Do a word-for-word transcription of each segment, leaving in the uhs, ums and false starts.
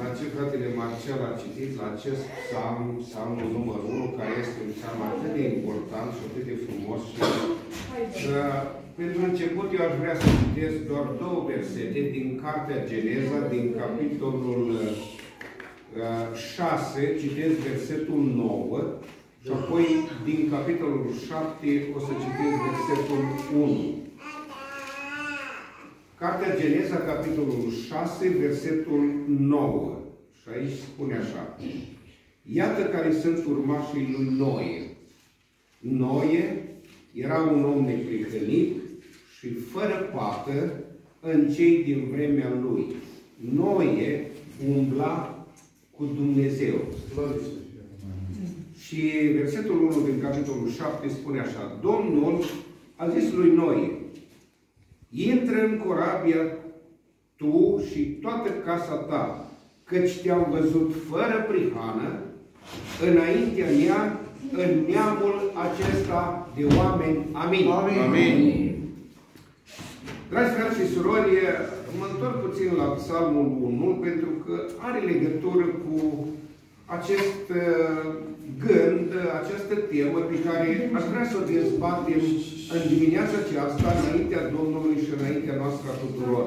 la ce fratele Marcel a citit, la acest psalm, psalmul numărul unu, care este un psalm atât de important și atât de frumos. Și să, pentru început, eu aș vrea să citesc doar două versete din Cartea Geneza, din capitolul șase, citesc versetul nouă, și apoi din capitolul șapte o să citesc versetul unu. Cartea Geneza, capitolul șase, versetul nouă. Și aici spune așa. Iată care sunt urmașii lui Noe. Noe era un om neprihănit și fără pată în cei din vremea lui. Noe umbla cu Dumnezeu. Și versetul unu din capitolul șapte spune așa. Domnul a zis lui Noe: intră în corabia tu și toată casa ta, căci te-am văzut fără prihană înaintea mea în neamul acesta de oameni. Amin. Amin. Amin. Dragi frați și surori, mă întorc puțin la Psalmul unu, pentru că are legătură cu acest gând, această temă pe care aș vrea să o dezbatem în dimineața aceasta, înaintea Domnului și înaintea noastră a tuturor.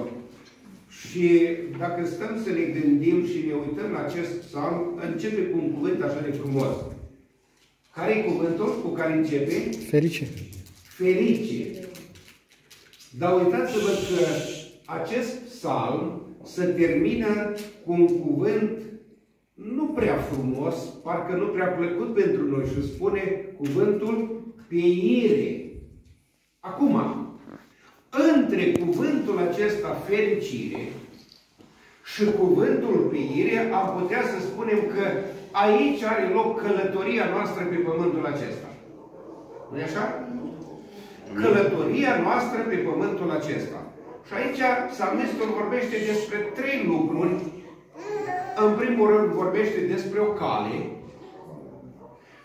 Și dacă stăm să ne gândim și ne uităm la acest psalm, începe cu un cuvânt așa de frumos. Care e cuvântul cu care începe? Ferice. Ferice. Dar uitați-vă că acest psalm se termină cu un cuvânt nu prea frumos, parcă nu prea plăcut pentru noi, și spune cuvântul peire. Acum, între cuvântul acesta fericire și cuvântul peire, am putea să spunem că aici are loc călătoria noastră pe pământul acesta. Nu-i așa? Călătoria noastră pe pământul acesta. Și aici psalmistul vorbește despre trei lucruri. În primul rând vorbește despre o cale,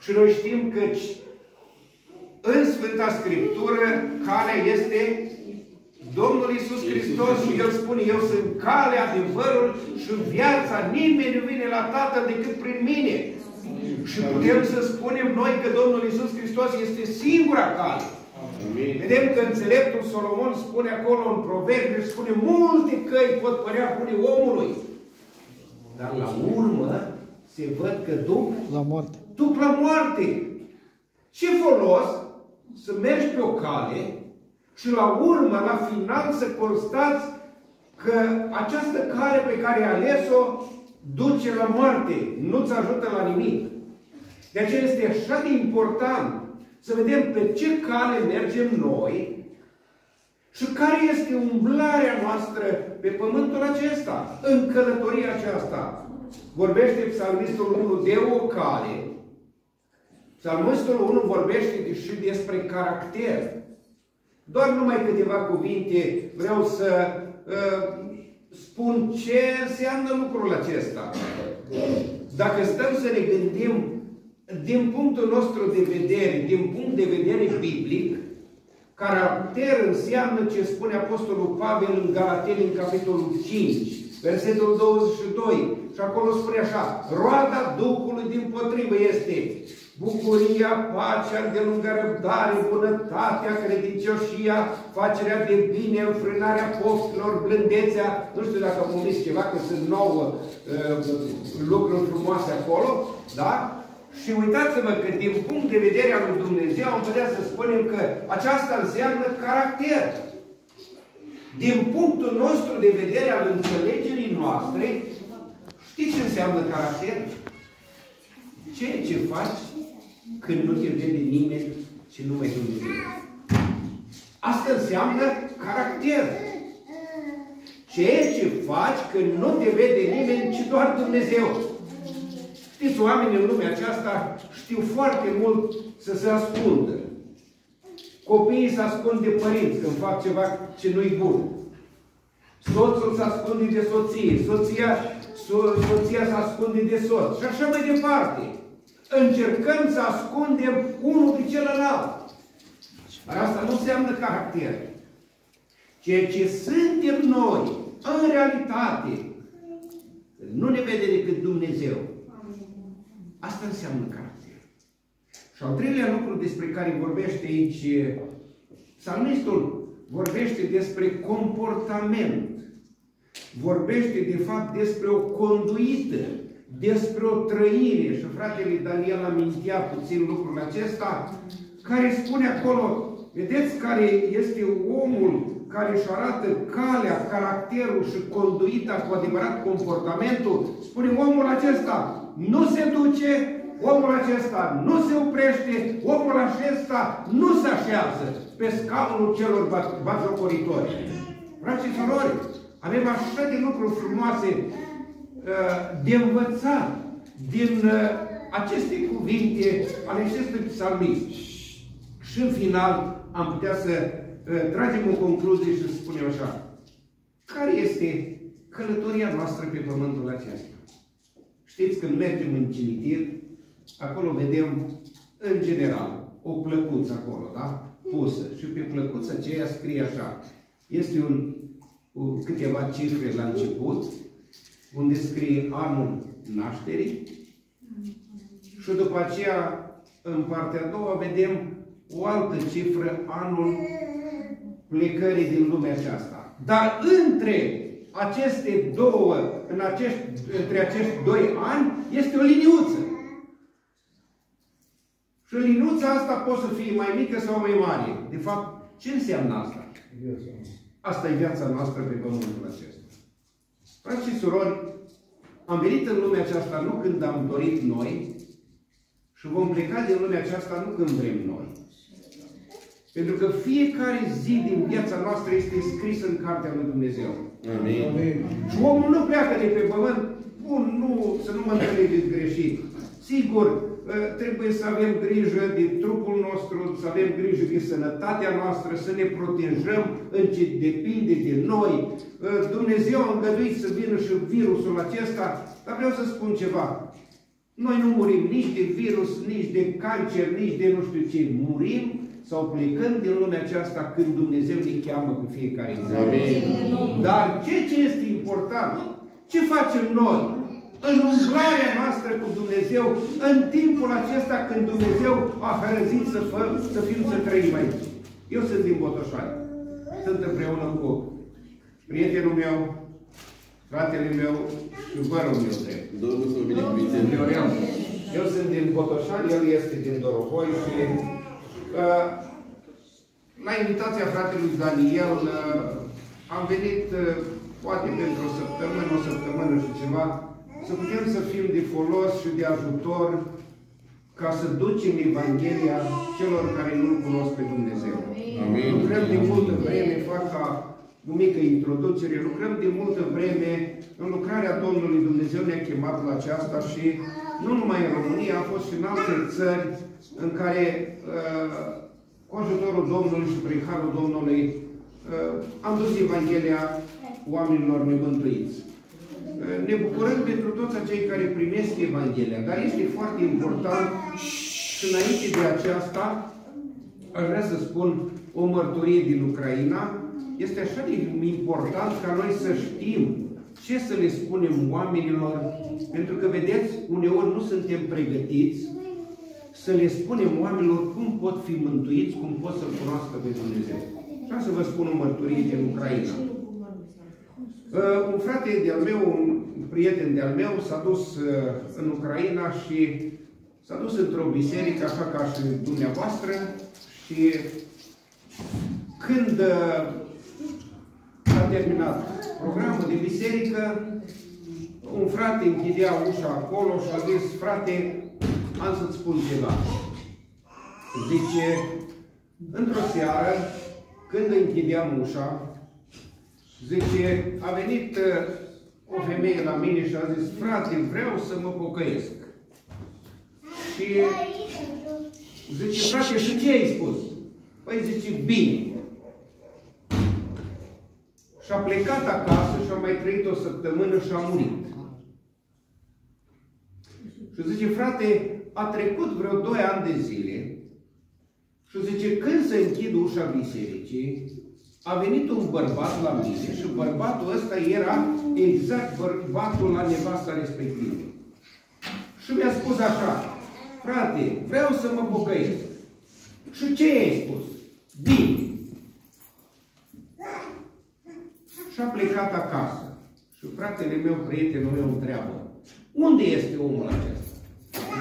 și noi știm că în Sfânta Scriptură calea este Domnul Iisus Hristos și El spune: eu sunt calea, adevărul și viața, nimeni nu vine la Tatăl decât prin mine. Și putem să spunem noi că Domnul Iisus Hristos este singura cale. Amin. Vedem că înțeleptul Solomon spune acolo în Proverbe, și spune: multe căi pot părea bune omului, dar la urmă se văd că duc la moarte. Duc la moarte. Ce folos să mergi pe o cale și la urmă, la final, să constați că această cale pe care ai ales-o duce la moarte, nu-ți ajută la nimic. De aceea este așa de important să vedem pe ce cale mergem noi și care este umblarea noastră pe pământul acesta, în călătoria aceasta. Vorbește Psalmistul unu de o cale. Psalmistul unu vorbește și despre caracter. Doar numai câteva cuvinte vreau să uh, spun ce înseamnă lucrul acesta. Dacă stăm să ne gândim din punctul nostru de vedere, din punct de vedere biblic, caracter înseamnă ce spune Apostolul Pavel în Galateni, în capitolul cinci, versetul douăzeci și doi. Și acolo spune așa: roada Duhului dimpotrivă este bucuria, pacea, îndelungarea răbdare, bunătatea, credincioșia, facerea de bine, înfrânarea poftelor, blândețea. Nu știu dacă am omis ceva, că sunt nouă uh, lucruri frumoase acolo, da? Și uitați-vă că din punct de vedere al lui Dumnezeu am putea să spunem că aceasta înseamnă caracter. Din punctul nostru de vedere al înțelegerii noastre, știți ce înseamnă caracter? Ceea ce faci când nu te vede nimeni și numai Dumnezeu. Asta înseamnă caracter. Ceea ce faci când nu te vede nimeni, ci doar Dumnezeu. Știți, oamenii în lumea aceasta știu foarte mult să se ascundă. Copiii se ascund de părinți când fac ceva ce nu-i bun. Soțul se ascunde de soție, soția, so, soția se ascunde de soț și așa mai departe. Încercăm să ascundem unul pe celălalt. Dar asta nu înseamnă caracter. Ceea ce suntem noi, în realitate, Nu ne vede decât Dumnezeu. Asta înseamnă carte. Și al treilea lucru despre care vorbește aici psalmistul, vorbește despre comportament. Vorbește de fapt despre o conduită, despre o trăire. Și fratele Daniel amintea puțin lucrul acesta, care spune acolo, vedeți care este omul care își arată calea, caracterul și conduita cu adevărat comportamentul. Spune, omul acesta nu se duce, omul acesta nu se oprește, omul acesta nu se așează pe scaunul celor batjocoritori. Frații și surori, avem așa de lucruri frumoase de învățat din aceste cuvinte ale acestui psalmist. Și în final am putea să tragem o concluzie și să spunem așa. Care este călătoria noastră pe pământul acesta? Știți, când mergem în cimitir, acolo vedem, în general, o plăcuță acolo, da? Pusă. Și pe plăcuța aceea scrie așa. Este un, un, câteva cifre la început, unde scrie anul nașterii. Și după aceea, în partea a doua, vedem o altă cifră, anul plecării din lumea aceasta. Dar între aceste două, în acești, între acești doi ani, este o liniuță. Și liniuța asta poate să fie mai mică sau mai mare. De fapt, ce înseamnă asta? Asta e viața noastră pe pământul acesta. Frați și surori, am venit în lumea aceasta nu când am dorit noi și vom pleca din lumea aceasta nu când vrem noi. Pentru că fiecare zi din viața noastră este scrisă în Cartea lui Dumnezeu. Amin. Amin. Și omul nu pleacă de pe pământ. Bun, nu, să nu mă înțelegeți greșit. Sigur, trebuie să avem grijă de trupul nostru, să avem grijă de sănătatea noastră, să ne protejăm în ce depinde de noi. Dumnezeu a îngăduit să vină și virusul acesta, dar vreau să spun ceva. Noi nu murim nici de virus, nici de cancer, nici de nu știu ce. Murim sau plecând din lumea aceasta când Dumnezeu ne cheamă cu fiecare zi. Amin. Dar ceea ce este important, ce facem noi în umblarea noastră cu Dumnezeu, în timpul acesta când Dumnezeu a hărăzit să, fă, să fim, să trăim aici. Eu sunt din Botoșani. Sunt împreună cu prietenul meu, fratele meu și vărul meu. Eu, eu sunt din Botoșani, el este din Dorohoi și la invitația fratelui Daniel am venit poate pentru o săptămână, o săptămână și ceva, să putem să fim de folos și de ajutor ca să ducem Evanghelia celor care nu-L cunosc pe Dumnezeu. Amin. Lucrăm de multă vreme, fac ca o mică introducere, lucrăm de multă vreme în lucrarea Domnului Dumnezeu, ne-a chemat la aceasta și nu numai în România, a fost și în alte țări în care uh, cu ajutorul Domnului și prin harul Domnului uh, am dus Evanghelia oamenilor nemântuiți. Uh, ne bucurăm pentru toți acei care primesc Evanghelia, dar este foarte important și înainte de aceasta aș vrea să spun o mărturie din Ucraina. Este așa de important ca noi să știm ce să le spunem oamenilor, pentru că, vedeți, uneori nu suntem pregătiți să le spunem oamenilor cum pot fi mântuiți, cum pot să-L cunoască pe Dumnezeu. Și am să vă spun o mărturie din Ucraina. Uh, un frate de-al meu, un prieten de-al meu, s-a dus uh, în Ucraina și s-a dus într-o biserică, așa ca și dumneavoastră, și când uh, s-a terminat programul de biserică, un frate închidea ușa acolo și a zis, frate, am să-ți spun ceva. Zice, într-o seară, când închideam ușa, zice, a venit o femeie la mine și a zis, frate, vreau să mă pocăiesc. Și zice, frate, și ce ai spus? Păi zice, bine. Și a plecat acasă și a mai trăit o săptămână și a murit. Și zice, frate, a trecut vreo doi ani de zile și zice, când se închid ușa bisericii, a venit un bărbat la mine și bărbatul ăsta era exact bărbatul la nevasta respectivă. Și mi-a spus așa: frate, vreau să mă pocăiesc. Și ce ai spus? Bine. Și a plecat acasă. Și fratele meu, prietenul meu, întreabă: unde este omul acesta?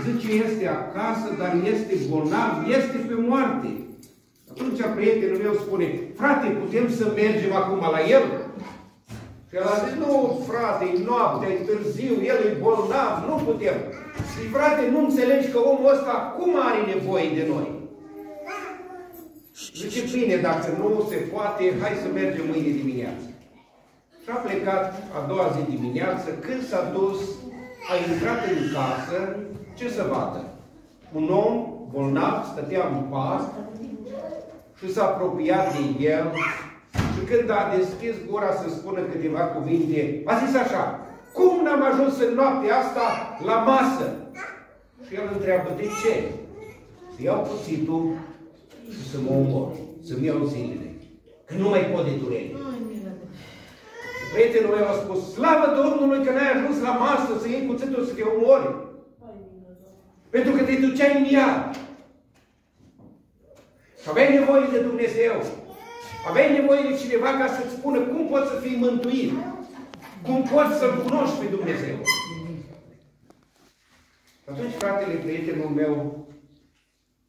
Zice, este acasă, dar este bolnav, este pe moarte. Atunci prietenul meu spune: frate, putem să mergem acum la el? Și el a zis: nu, frate, e noaptea, e târziu, el e bolnav, nu putem. Și frate, nu înțelegi că omul ăsta acum are nevoie de noi? Zice: bine, dacă nu se poate, hai să mergem mâine dimineață. Și a plecat a doua zi dimineață. Când s-a dus, a intrat în casă, ce să vadă? Un om bolnav stătea în pat și s-a apropiat de el și când a deschis gura să spună câteva cuvinte, a zis așa: cum n-am ajuns în noaptea asta la masă? Și el întreabă: de ce? Să iau cuțitul și să mă omor, să-mi iau zilele, că nu mai pot de durere. Prietenul meu a spus: slavă Domnului că n-ai ajuns la masă să iei cuțitul să te omori, pentru că te duceai în iad. Și aveai nevoie de Dumnezeu. Aveai nevoie de cineva ca să-ți spună cum poți să fii mântuit. Cum poți să-L cunoști pe Dumnezeu. Și atunci fratele, prietenul meu,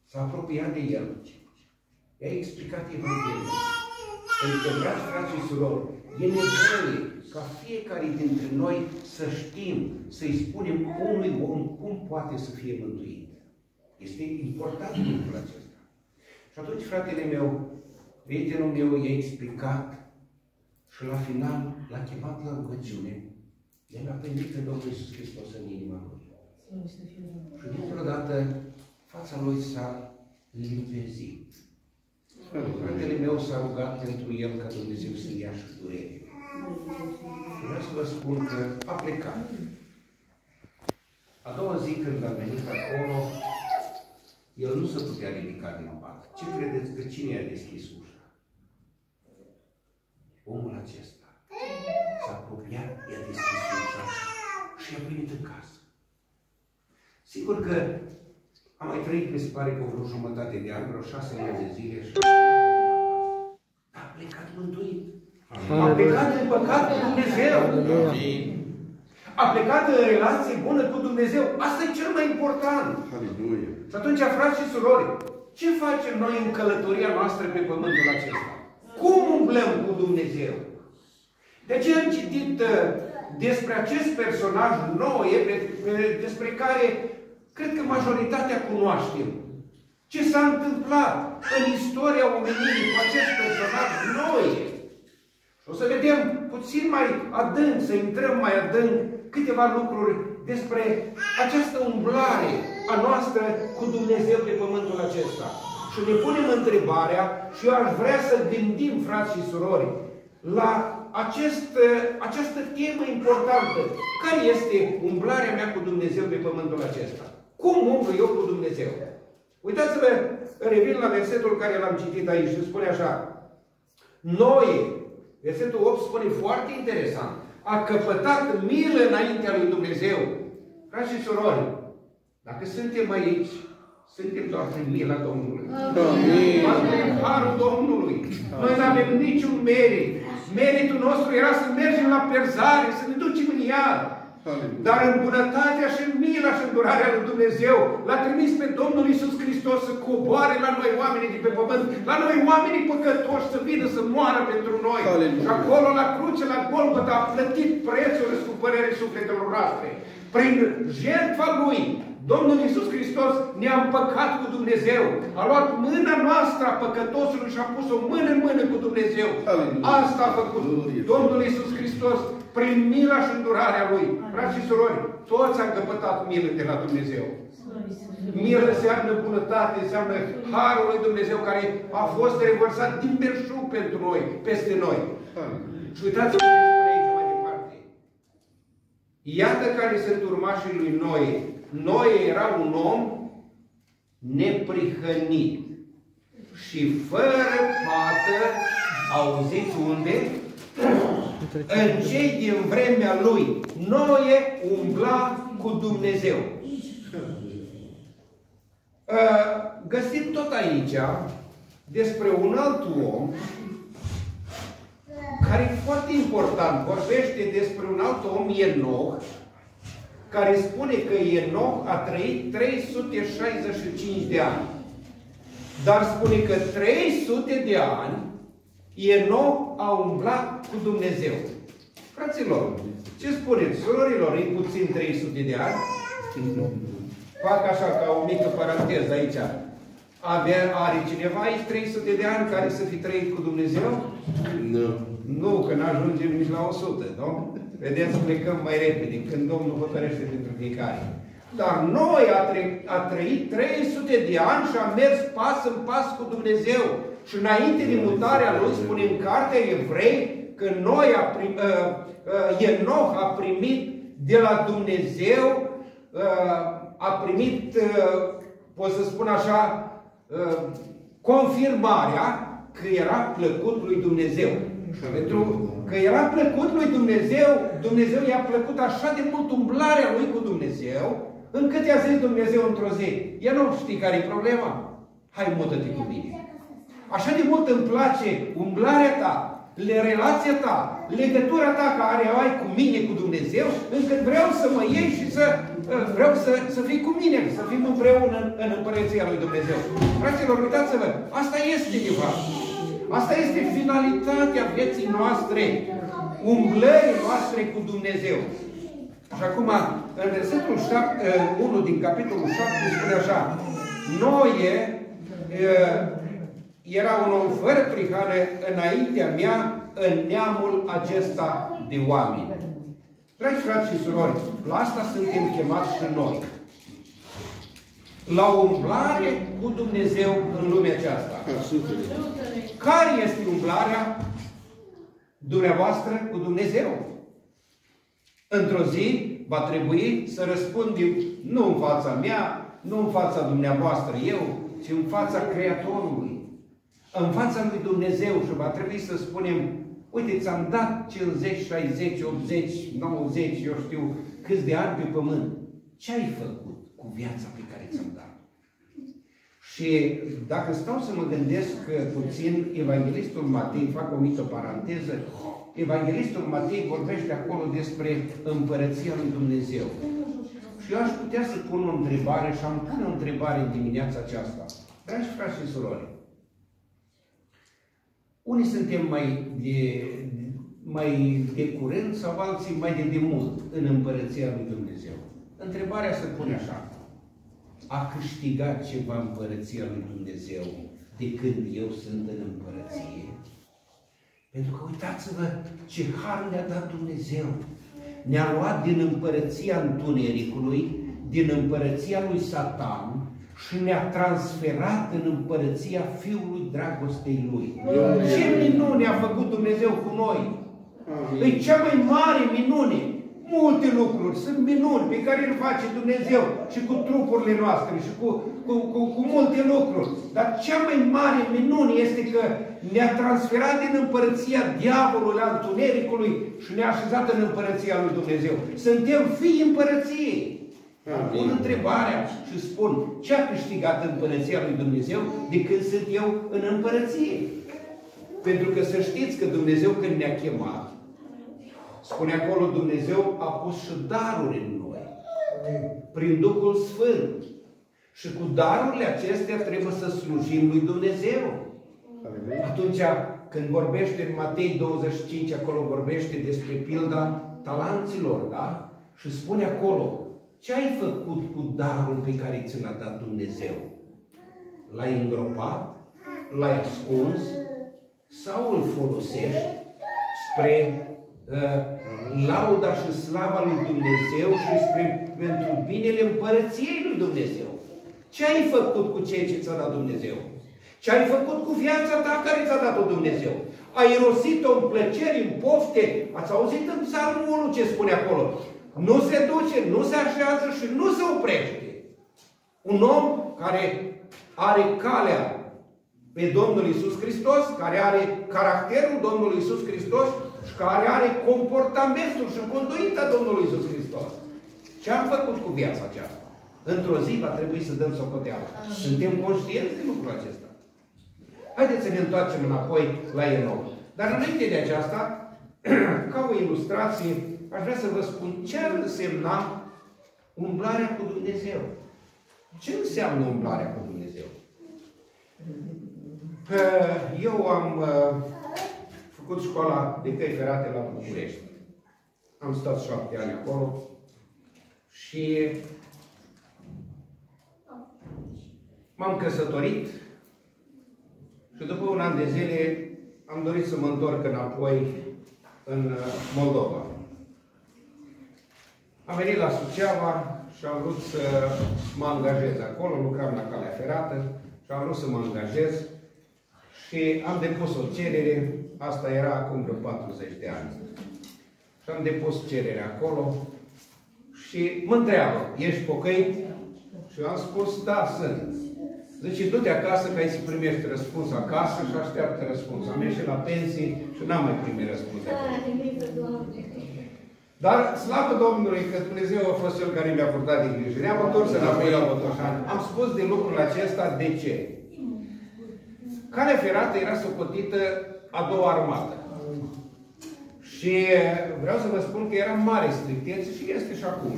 s-a apropiat de el. I-a explicat Evanghelia. Pentru că, dragi frați și surori, e nevoie ca fiecare dintre noi să știm, să-i spunem omului om cum poate să fie mântuit. Este important lucrul acesta. Și atunci fratele meu, prietenul meu, i-a explicat și la final l-a chemat la rugăciune. El a primit pe Domnul Iisus Hristos în inima lui. Și dintr-o dată fața lui s-a limpezit. Fratele meu s-a rugat pentru el ca Dumnezeu să-i ia și durere. Vreau să vă spun că a plecat. A doua zi când a venit acolo, el nu se putea ridica din pat. Ce credeți că cine a deschis ușa? Omul acesta s-a apropiat, i-a deschis ușa și i-a primit în casă. Sigur că am mai trăit, mi se pare că vreo jumătate de ani, vreo șase ani de zile și a plecat mântuit. A plecat în păcat cu Dumnezeu. A plecat în relație bună cu Dumnezeu. Asta e cel mai important. Și atunci, frați și surori, ce facem noi în călătoria noastră pe pământul acesta? Cum umblăm cu Dumnezeu? De ce am citit despre acest personaj Noe, despre care cred că majoritatea cunoaștem. Ce s-a întâmplat în istoria omenirii cu acest personaj Noe. Și o să vedem puțin mai adânc, să intrăm mai adânc câteva lucruri despre această umblare a noastră cu Dumnezeu pe pământul acesta. Și ne punem întrebarea, și eu aș vrea să gândim, frați și surori, la acest, această temă importantă. Care este umblarea mea cu Dumnezeu pe pământul acesta? Cum umblu eu cu Dumnezeu? Uitați-vă, revin la versetul care l-am citit aici și spune așa: Noe, versetul opt spune foarte interesant, a căpătat milă înaintea lui Dumnezeu. Frați și surori, dacă suntem aici, suntem doar prin mila Domnului. Amin. Prin harul Domnului. Noi nu avem niciun merit. Meritul nostru era să mergem la pierzare, să ne ducem în iad. Dar în bunătatea și în mila și îndurarea lui Dumnezeu l-a trimis pe Domnul Iisus Hristos să coboare la noi oamenii de pe pământ, la noi oamenii păcătoși, să vină să moară pentru noi. Aleluia. Și acolo la cruce, la Golgota, a plătit prețul răscumpărării sufletelor noastre. Prin jertfa Lui, Domnul Iisus Hristos ne-a împăcat cu Dumnezeu. A luat mâna noastră a păcătosului și a pus-o mână în mână cu Dumnezeu. Aleluia. Asta a făcut Domnul Iisus Hristos prin mila și îndurarea Lui. Frați și surori, toți am căpătat milă de la Dumnezeu. Milă înseamnă bunătate, înseamnă harul lui Dumnezeu care a fost revărsat din belșug pentru noi, peste noi. Aleluia. Și uitați-vă ce spune aici mai departe. Iată care sunt urmașii lui Noe. Noe era un om neprihănit și fără pată Auziți unde? În cei din vremea lui, Noe umbla cu Dumnezeu. Găsim tot aici despre un alt om care e foarte important. Vorbește despre un alt om, Enoch, care spune că Enoch a trăit trei sute șaizeci și cinci de ani. Dar spune că trei sute de ani Enoch a umblat cu Dumnezeu. Fraților, ce spuneți? Surorilor, e puțin trei sute de ani? Fac așa ca o mică paranteză aici. Avea, are cineva aici trei sute de ani care să fi trăit cu Dumnezeu? Nu. Nu, că n-ajungem nici la o sută, nu? Vedeți, plecăm mai repede, când Domnul hotărăște pentru fiecare. Dar noi a, a trăit trei sute de ani și am mers pas în pas cu Dumnezeu. Și înainte de mutarea lui, spune în Cartea Evrei, că noi a prim, uh, uh, Enoch a primit de la Dumnezeu, uh, a primit, uh, pot să spun așa, confirmarea că era plăcut lui Dumnezeu. Și pentru că era plăcut lui Dumnezeu, Dumnezeu i-a plăcut așa de mult umblarea lui cu Dumnezeu, încât i-a zis Dumnezeu într-o zi: eu nu știi care e problema? Hai, mută-te cu mine. Așa de mult îmi place umblarea ta, relația ta, legătura ta care o ai cu mine, cu Dumnezeu, încât vreau să mă iei și să vreau să, să fii cu mine, să fim împreună în, în Împărăția lui Dumnezeu. Fraților, uitați-vă, asta este de fapt. Asta este finalitatea vieții noastre, umblării noastre cu Dumnezeu. Și acum, în versetul unu din capitolul șapte spune așa: Noe era un om fără prihană înaintea mea în neamul acesta de oameni. Dragi frați și surori, la asta suntem chemați și noi. La umblare cu Dumnezeu în lumea aceasta. Care este umblarea dumneavoastră cu Dumnezeu? Într-o zi va trebui să răspundem, nu în fața mea, nu în fața dumneavoastră eu, ci în fața Creatorului. În fața lui Dumnezeu. Și va trebui să spunem: uite, ți-am dat cincizeci, șaizeci, optzeci, nouăzeci, eu știu câți de ani pe pământ. Ce ai făcut cu viața pe care ți-am dat? Și dacă stau să mă gândesc puțin, Evanghelistul Matei, fac o mică paranteză, Evanghelistul Matei vorbește acolo despre Împărăția lui Dumnezeu. Și eu aș putea să pun o întrebare și am pun o întrebare în dimineața aceasta. Dragi frați și surori, unii suntem mai de, mai de curând sau alții mai de demult în Împărăția lui Dumnezeu. Întrebarea se pune așa: a câștigat ceva Împărăția lui Dumnezeu de când eu sunt în Împărăție? Pentru că uitați-vă ce har ne-a dat Dumnezeu. Ne-a luat din Împărăția Întunericului, din Împărăția lui Satan, și ne-a transferat în Împărăția Fiului Dragostei Lui. Ce minune a făcut Dumnezeu cu noi! E cea mai mare minune! Multe lucruri sunt minuni pe care le face Dumnezeu și cu trupurile noastre și cu, cu, cu, cu multe lucruri. Dar cea mai mare minune este că ne-a transferat din Împărăția diavolului, la Întunericului, și ne-a așezat în Împărăția lui Dumnezeu. Suntem fii Împărăției. Pun întrebarea și spun: ce a câștigat Împărăția lui Dumnezeu de când sunt eu în Împărăție? Pentru că să știți că Dumnezeu, când ne-a chemat, spune acolo, Dumnezeu a pus și daruri în noi, prin Duhul Sfânt. Și cu darurile acestea trebuie să slujim lui Dumnezeu. Atunci când vorbește în Matei douăzeci și cinci, acolo vorbește despre pilda talanților, da? Și spune acolo: ce ai făcut cu darul pe care ți l-a dat Dumnezeu? L-ai îngropat? L-ai ascuns? Sau îl folosești spre uh, lauda și slava lui Dumnezeu și spre, pentru binele Împărăției lui Dumnezeu? Ce ai făcut cu ceea ce ți-a dat Dumnezeu? Ce ai făcut cu viața ta care ți-a dat-o Dumnezeu? Ai irosit-o în plăceri, în pofte? Ați auzit în Psalmul unu ce spune acolo? Nu se duce, nu se așează și nu se oprește. Un om care are calea pe Domnul Iisus Hristos, care are caracterul Domnului Iisus Hristos și care are comportamentul și conduita Domnului Iisus Hristos. Ce am făcut cu viața aceasta? Într-o zi va trebui să dăm socoteală. Suntem conștienți de lucrul acesta. Haideți să ne întoarcem înapoi la Enoch. Dar înainte de aceasta, ca o ilustrație, aș vrea să vă spun ce ar însemna umblarea cu Dumnezeu. Ce înseamnă umblarea cu Dumnezeu? Eu am făcut școala de căi ferate la București. Am stat șapte ani acolo și m-am căsătorit și după un an de zile am dorit să mă întorc înapoi în Moldova. Am venit la Suceava și am vrut să mă angajez acolo, lucram la Calea Ferată și am vrut să mă angajez. Și am depus o cerere, asta era acum vreo patruzeci de ani. Și am depus cererea acolo și mă întreabă, ești pocăit? Și eu am spus, da, sunt. Zice, du-te acasă ca să primești răspuns acasă și așteaptă răspuns. Am ieșit la pensii și n-am mai primit răspuns. Dar slavă Domnului că Dumnezeu a fost Cel care mi-a purtat din grijă. Ne-am întors înapoi la Botoșani. Am spus de lucrul acesta, de ce? Calea Ferată era socotită a doua armată. Și vreau să vă spun că era mare strictețe și este și acum.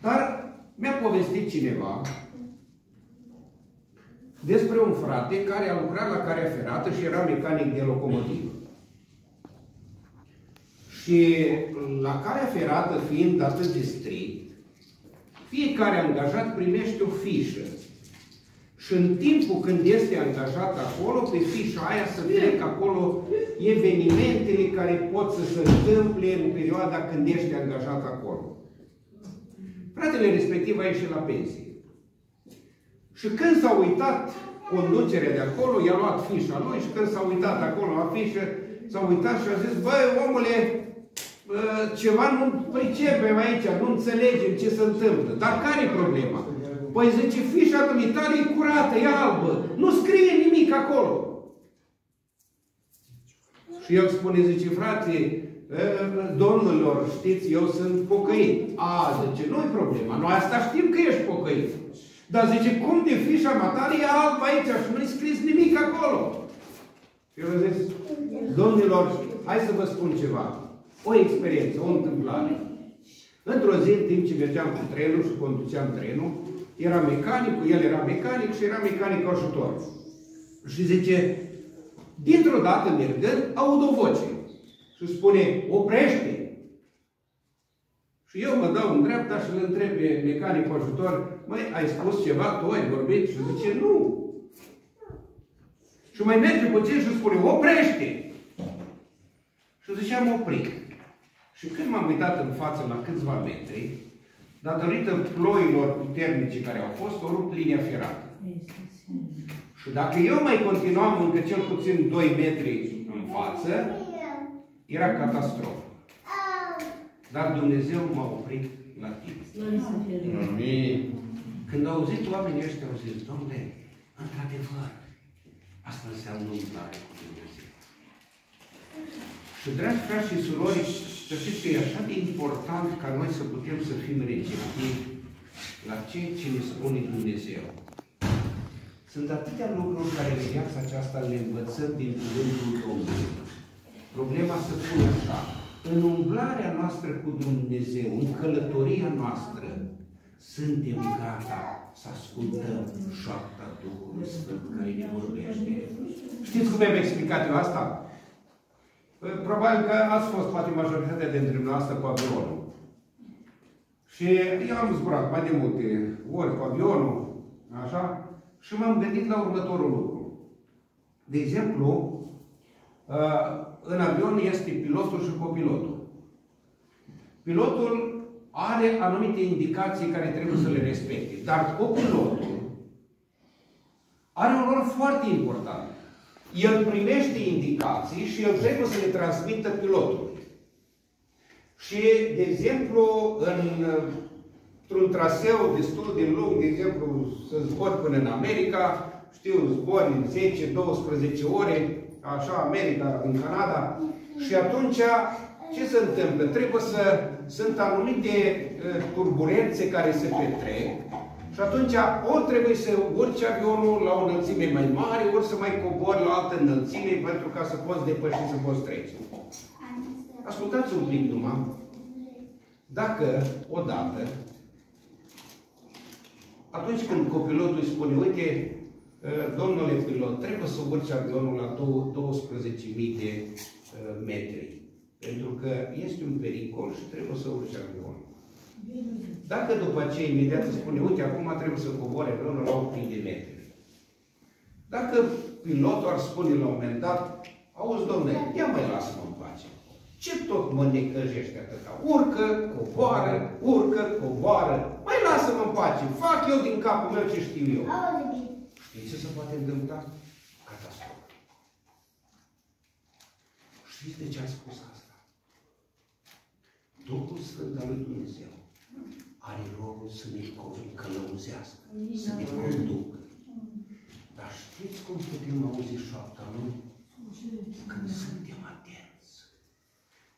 Dar mi-a povestit cineva despre un frate care a lucrat la Calea Ferată și era mecanic de locomotivă. Și la Calea Ferată, fiind atât de strict, fiecare angajat primește o fișă. Și în timpul când este angajat acolo, pe fișa aia să trec acolo evenimentele care pot să se întâmple în perioada când ești angajat acolo. Fratele respectiv a ieșit la pensie. Și când s-a uitat conducerea de acolo, i-a luat fișa lui și când s-a uitat acolo la fișă, s-a uitat și a zis, băi, omule, ceva nu pricepem aici, nu înțelegem ce se întâmplă. Dar care e problema? Păi zice, fișa dumitare e curată, e albă, nu scrie nimic acolo. Și el spune, zice, frate, domnilor, știți, eu sunt pocăit. A, zice, nu-i problema, noi asta știm că ești pocăit. Dar zice, cum de fișa matare e albă aici și nu-i scris nimic acolo. Și eu zic, domnilor, hai să vă spun ceva, o experiență, o întâmplare. Într-o zi, în timp ce mergeam cu trenul și conduceam trenul, era mecanicul, el era mecanic și era mecanic ajutor. Și zice, dintr-o dată mergând, aud o voce. Și spune, oprește! Și eu mă dau în dreapta și îl întreb pe mecanicul ajutor, măi, ai spus ceva, tu ai vorbit? Și zice, nu! Și mai merge puțin și spune, oprește! Și zice, am oprit. Și când m-am uitat în față la câțiva metri, datorită ploilor puternice care au fost, o rupt linia ferată. Și dacă eu mai continuam încă cel puțin doi metri în față, era catastrofă. Dar Dumnezeu m-a oprit la timp. Când au auzit oamenii ăștia, au zis, Doamne, într-adevăr, asta înseamnă umblare cu Dumnezeu. Și, dragi frați și surori, să știți că e așa de important ca noi să putem să fim receptivi la ceea ce ne spune Dumnezeu. Sunt atâtea lucruri care în viața aceasta le învățăm din cuvântul Domnului. Problema se pune așa. În umblarea noastră cu Dumnezeu, în călătoria noastră, suntem gata să ascultăm șoapta Duhului Sfânt care ne vorbește. Știți cum am explicat eu asta? Probabil că ați fost, poate, majoritatea dintre noastre cu avionul. Și eu am zburat mai de multe ori cu avionul, așa, și m-am gândit la următorul lucru. De exemplu, în avion este pilotul și copilotul. Pilotul are anumite indicații care trebuie să le respecte, dar copilotul are un rol foarte important. El primește indicații și el trebuie să le transmită pilotului. Și, de exemplu, în, într-un traseu destul de lung, de exemplu, să zbor până în America știu, zbori în zece, douăsprezece ore, așa, America, în Canada. Și atunci, ce se întâmplă? Trebuie să... Sunt anumite turbulențe care se petrec și atunci ori trebuie să urci avionul la o înălțime mai mare, ori să mai cobori la altă înălțime pentru ca să poți depăși, să poți trece. Ascultați un pic numai. Dacă odată, atunci când copilotul îi spune, uite, domnule pilot, trebuie să urci avionul la douăsprezece mii de metri, pentru că este un pericol și trebuie să urci avionul. Dacă după aceea imediat îți spune, uite, acum trebuie să coboare avionul la opt mii de metri. Dacă pilotul ar spune la un moment dat, auzi, domnule, ia mai lasă-mă în pace. Ce tot mă necăjești atâta? Urcă, coboară, urcă, coboară. Mai lasă-mă în pace. Fac eu din capul meu ce știu eu. Știi ce se poate întâmpla? Catastrofă. Știți de ce a spus asta? Duhul Sfânt al lui Dumnezeu are rolul să ne călăuzească, să ne conducă. Dar știți cum putem auzi șoapta lui? Când suntem atenți,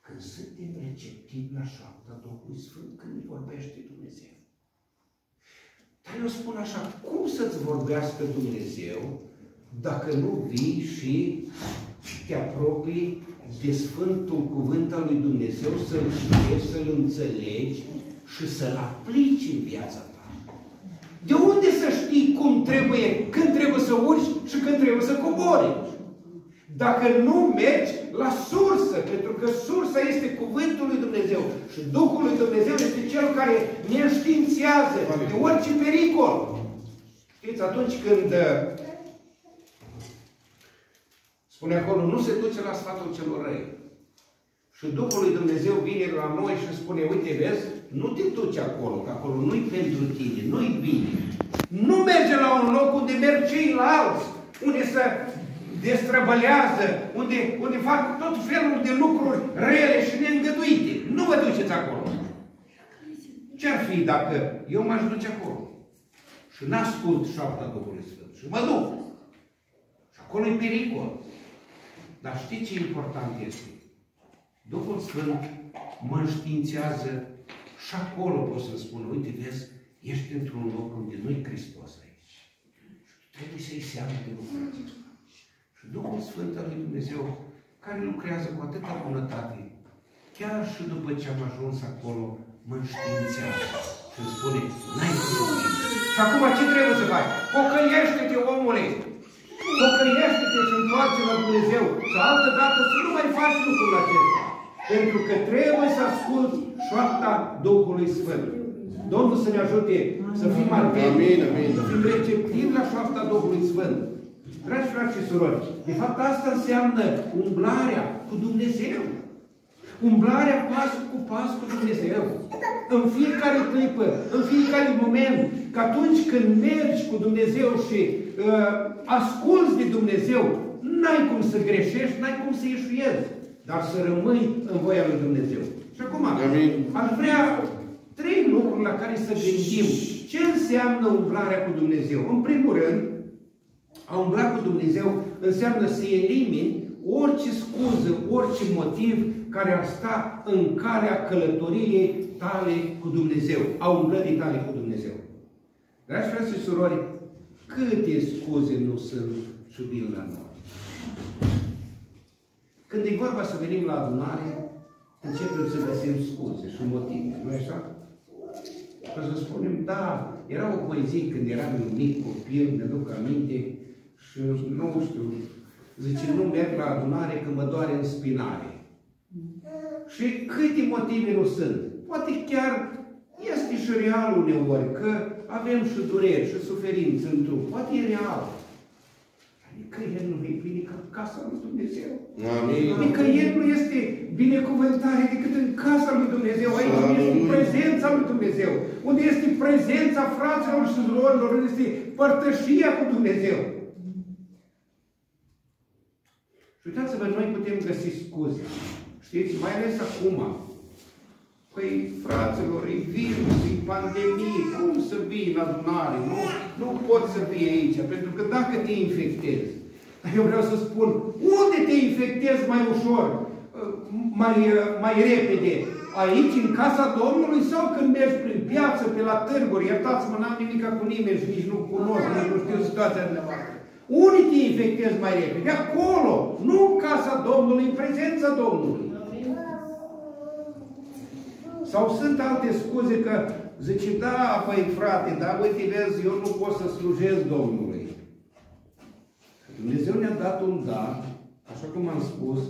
când suntem receptivi la șoapta Duhului Sfânt, când îi vorbește Dumnezeu. Dar eu spun așa, cum să-ți vorbească Dumnezeu dacă nu vii și te apropii de Sfântul Cuvânt al lui Dumnezeu, să-L știi, să-L înțelegi și să-L aplici în viața ta? De unde să știi cum trebuie, când trebuie să urci și când trebuie să cobori? Dacă nu mergi la sursă, pentru că sursa este Cuvântul lui Dumnezeu și Duhul lui Dumnezeu este Cel care ne înștiințează de orice pericol. Știți, atunci când spune acolo, nu se duce la sfatul celor răi. Și Duhul lui Dumnezeu vine la noi și spune, uite, vezi, nu te duci acolo, că acolo nu-i pentru tine, nu-i bine. Nu merge la un loc unde merg ceilalți, unde se destrăbălează, unde, unde fac tot felul de lucruri rele și neîngăduite. Nu vă duceți acolo. Ce-ar fi dacă eu m-aș duce acolo și n-ascult șoapta Duhului Sfânt și mă duc? Și acolo-i pericol. Dar știți ce important este? Duhul Sfânt mă înștiințează și acolo pot să-mi spun, uite, vezi, ești într-un loc unde nu-i Hristos aici. Și trebuie să-i seamă de lucrul acesta. Și Duhul Sfânt al lui Dumnezeu, care lucrează cu atâta bunătate, chiar și după ce am ajuns acolo, mă înștiințează și îmi spune, n-ai făcut. Și acum ce trebuie să faci? Pocăiește-te, omule! Pocăiește-te și întoarce la Dumnezeu și altă dată să nu mai faci lucrul acesta. Pentru că trebuie să asculti șoapta Duhului Sfânt. Domnul să ne ajute să fim atenți, să fim receptivi la șoapta Duhului Sfânt. Dragi frați și surori, de fapt asta înseamnă umblarea cu Dumnezeu. Umblarea pas cu pas cu Dumnezeu. În fiecare clipă, în fiecare moment, că atunci când mergi cu Dumnezeu și uh, asculți de Dumnezeu, n-ai cum să greșești, n-ai cum să ieșuiezi, dar să rămâi în voia lui Dumnezeu. Și acum, amin, aș vrea trei lucruri la care să gândim. Ce înseamnă umblarea cu Dumnezeu? În primul rând, a umbla cu Dumnezeu înseamnă să elimini orice scuză, orice motiv care ar sta în calea călătoriei tale cu Dumnezeu, a umblării tale cu Dumnezeu. Dragi frați și surori, câte scuze nu sunt și vin la noi. Când e vorba să venim la adunare, începem să găsim scuze și motive, nu-i așa? O să spunem, da, era o poezie când eram un mic copil, ne duc aminte și nu știu, zice, nu merg la adunare că mă doare în spinare. Și câte motive nu sunt. Poate chiar este și real uneori, că avem și dureri și suferințe în trup. Poate e real. Dar nicăieri nu vei vine ca casa lui Dumnezeu. Nicăieri nu este binecuvântare decât în casa lui Dumnezeu. Aici unde este prezența lui Dumnezeu. Unde este prezența fraților și surorilor. Unde este părtășia cu Dumnezeu. Și uitați-vă, noi putem găsi scuze. Știți, mai ales acum, păi fraților, e virus, e pandemii, cum să vii la adunare? Nu, nu poți să vii aici, pentru că dacă te infectezi, eu vreau să spun, unde te infectezi mai ușor, mai, mai repede? Aici, în casa Domnului, sau când mergi prin piață, pe la târguri? Iertați-mă, n-am nimica cu nimeni și nici nu cunosc, nici nu știu situația dumneavoastră. Unde te infectezi mai repede? Acolo, nu în casa Domnului, în prezența Domnului. Sau sunt alte scuze că zice, da, păi frate, dar uite, vezi, eu nu pot să slujesc Domnului. Dumnezeu ne-a dat un dar, așa cum am spus,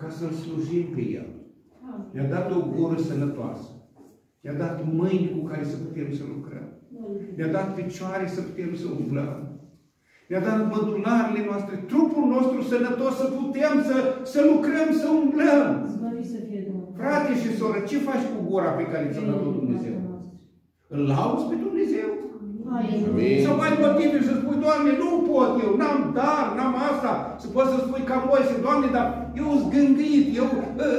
ca să-L slujim pe El. Ne-a dat o gură sănătoasă. Ne-a dat mâini cu care să putem să lucrăm. Ne-a dat picioare să putem să umblăm. Ne-a dat mădularele noastre, trupul nostru sănătos, să putem să, să lucrăm, să umblăm. Frate și soră, ce faci cu gura pe care ți-a dat-o Dumnezeu? Îl lauzi pe Dumnezeu? Să mai motive și să spui, Doamne, nu pot eu, n-am dar, n-am asta. Să poți să spui ca Moise, Doamne, dar eu sunt gângâit, eu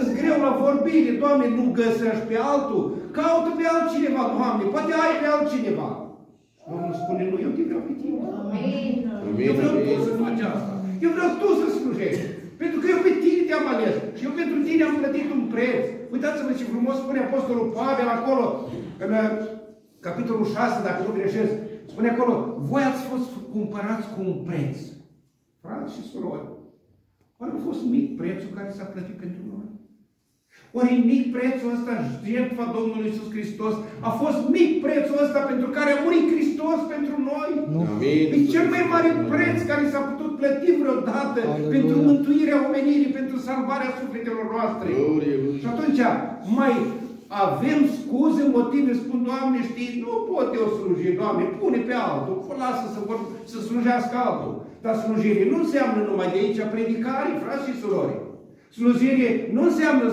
sunt greu la vorbire, Doamne, nu găsești pe altul. Caută pe altcineva, Doamne, poate ai pe altcineva. Domnul spune, nu, eu te vreau pe tine. Eu vreau tu să faci asta. Eu vreau tu să slujești. Pentru că eu pe tine te-am ales. Și eu pentru tine am plătit un preț. Uitați-vă ce frumos spune Apostolul Pavel acolo. În capitolul șase, dacă nu greșesc, spune acolo, voi ați fost cumpărați cu un preț. Frați și surori, ori a fost mic prețul care s-a plătit pentru noi? Ori mic prețul ăsta, jertfa Domnului Iisus Hristos, a fost mic prețul ăsta pentru care a murit Hristos pentru noi? E cel mai mare preț care s-a putut plăti vreodată pentru mântuirea omenirii, pentru salvarea sufletelor noastre. Și atunci, mai avem scuze, motive, spun, Doamne, știi, nu pot eu sluji, Doamne, pune pe altul, lasă să, vor, să slujească altul. Dar slujire nu înseamnă numai de aici predicare, frați și surori. Slujire nu înseamnă,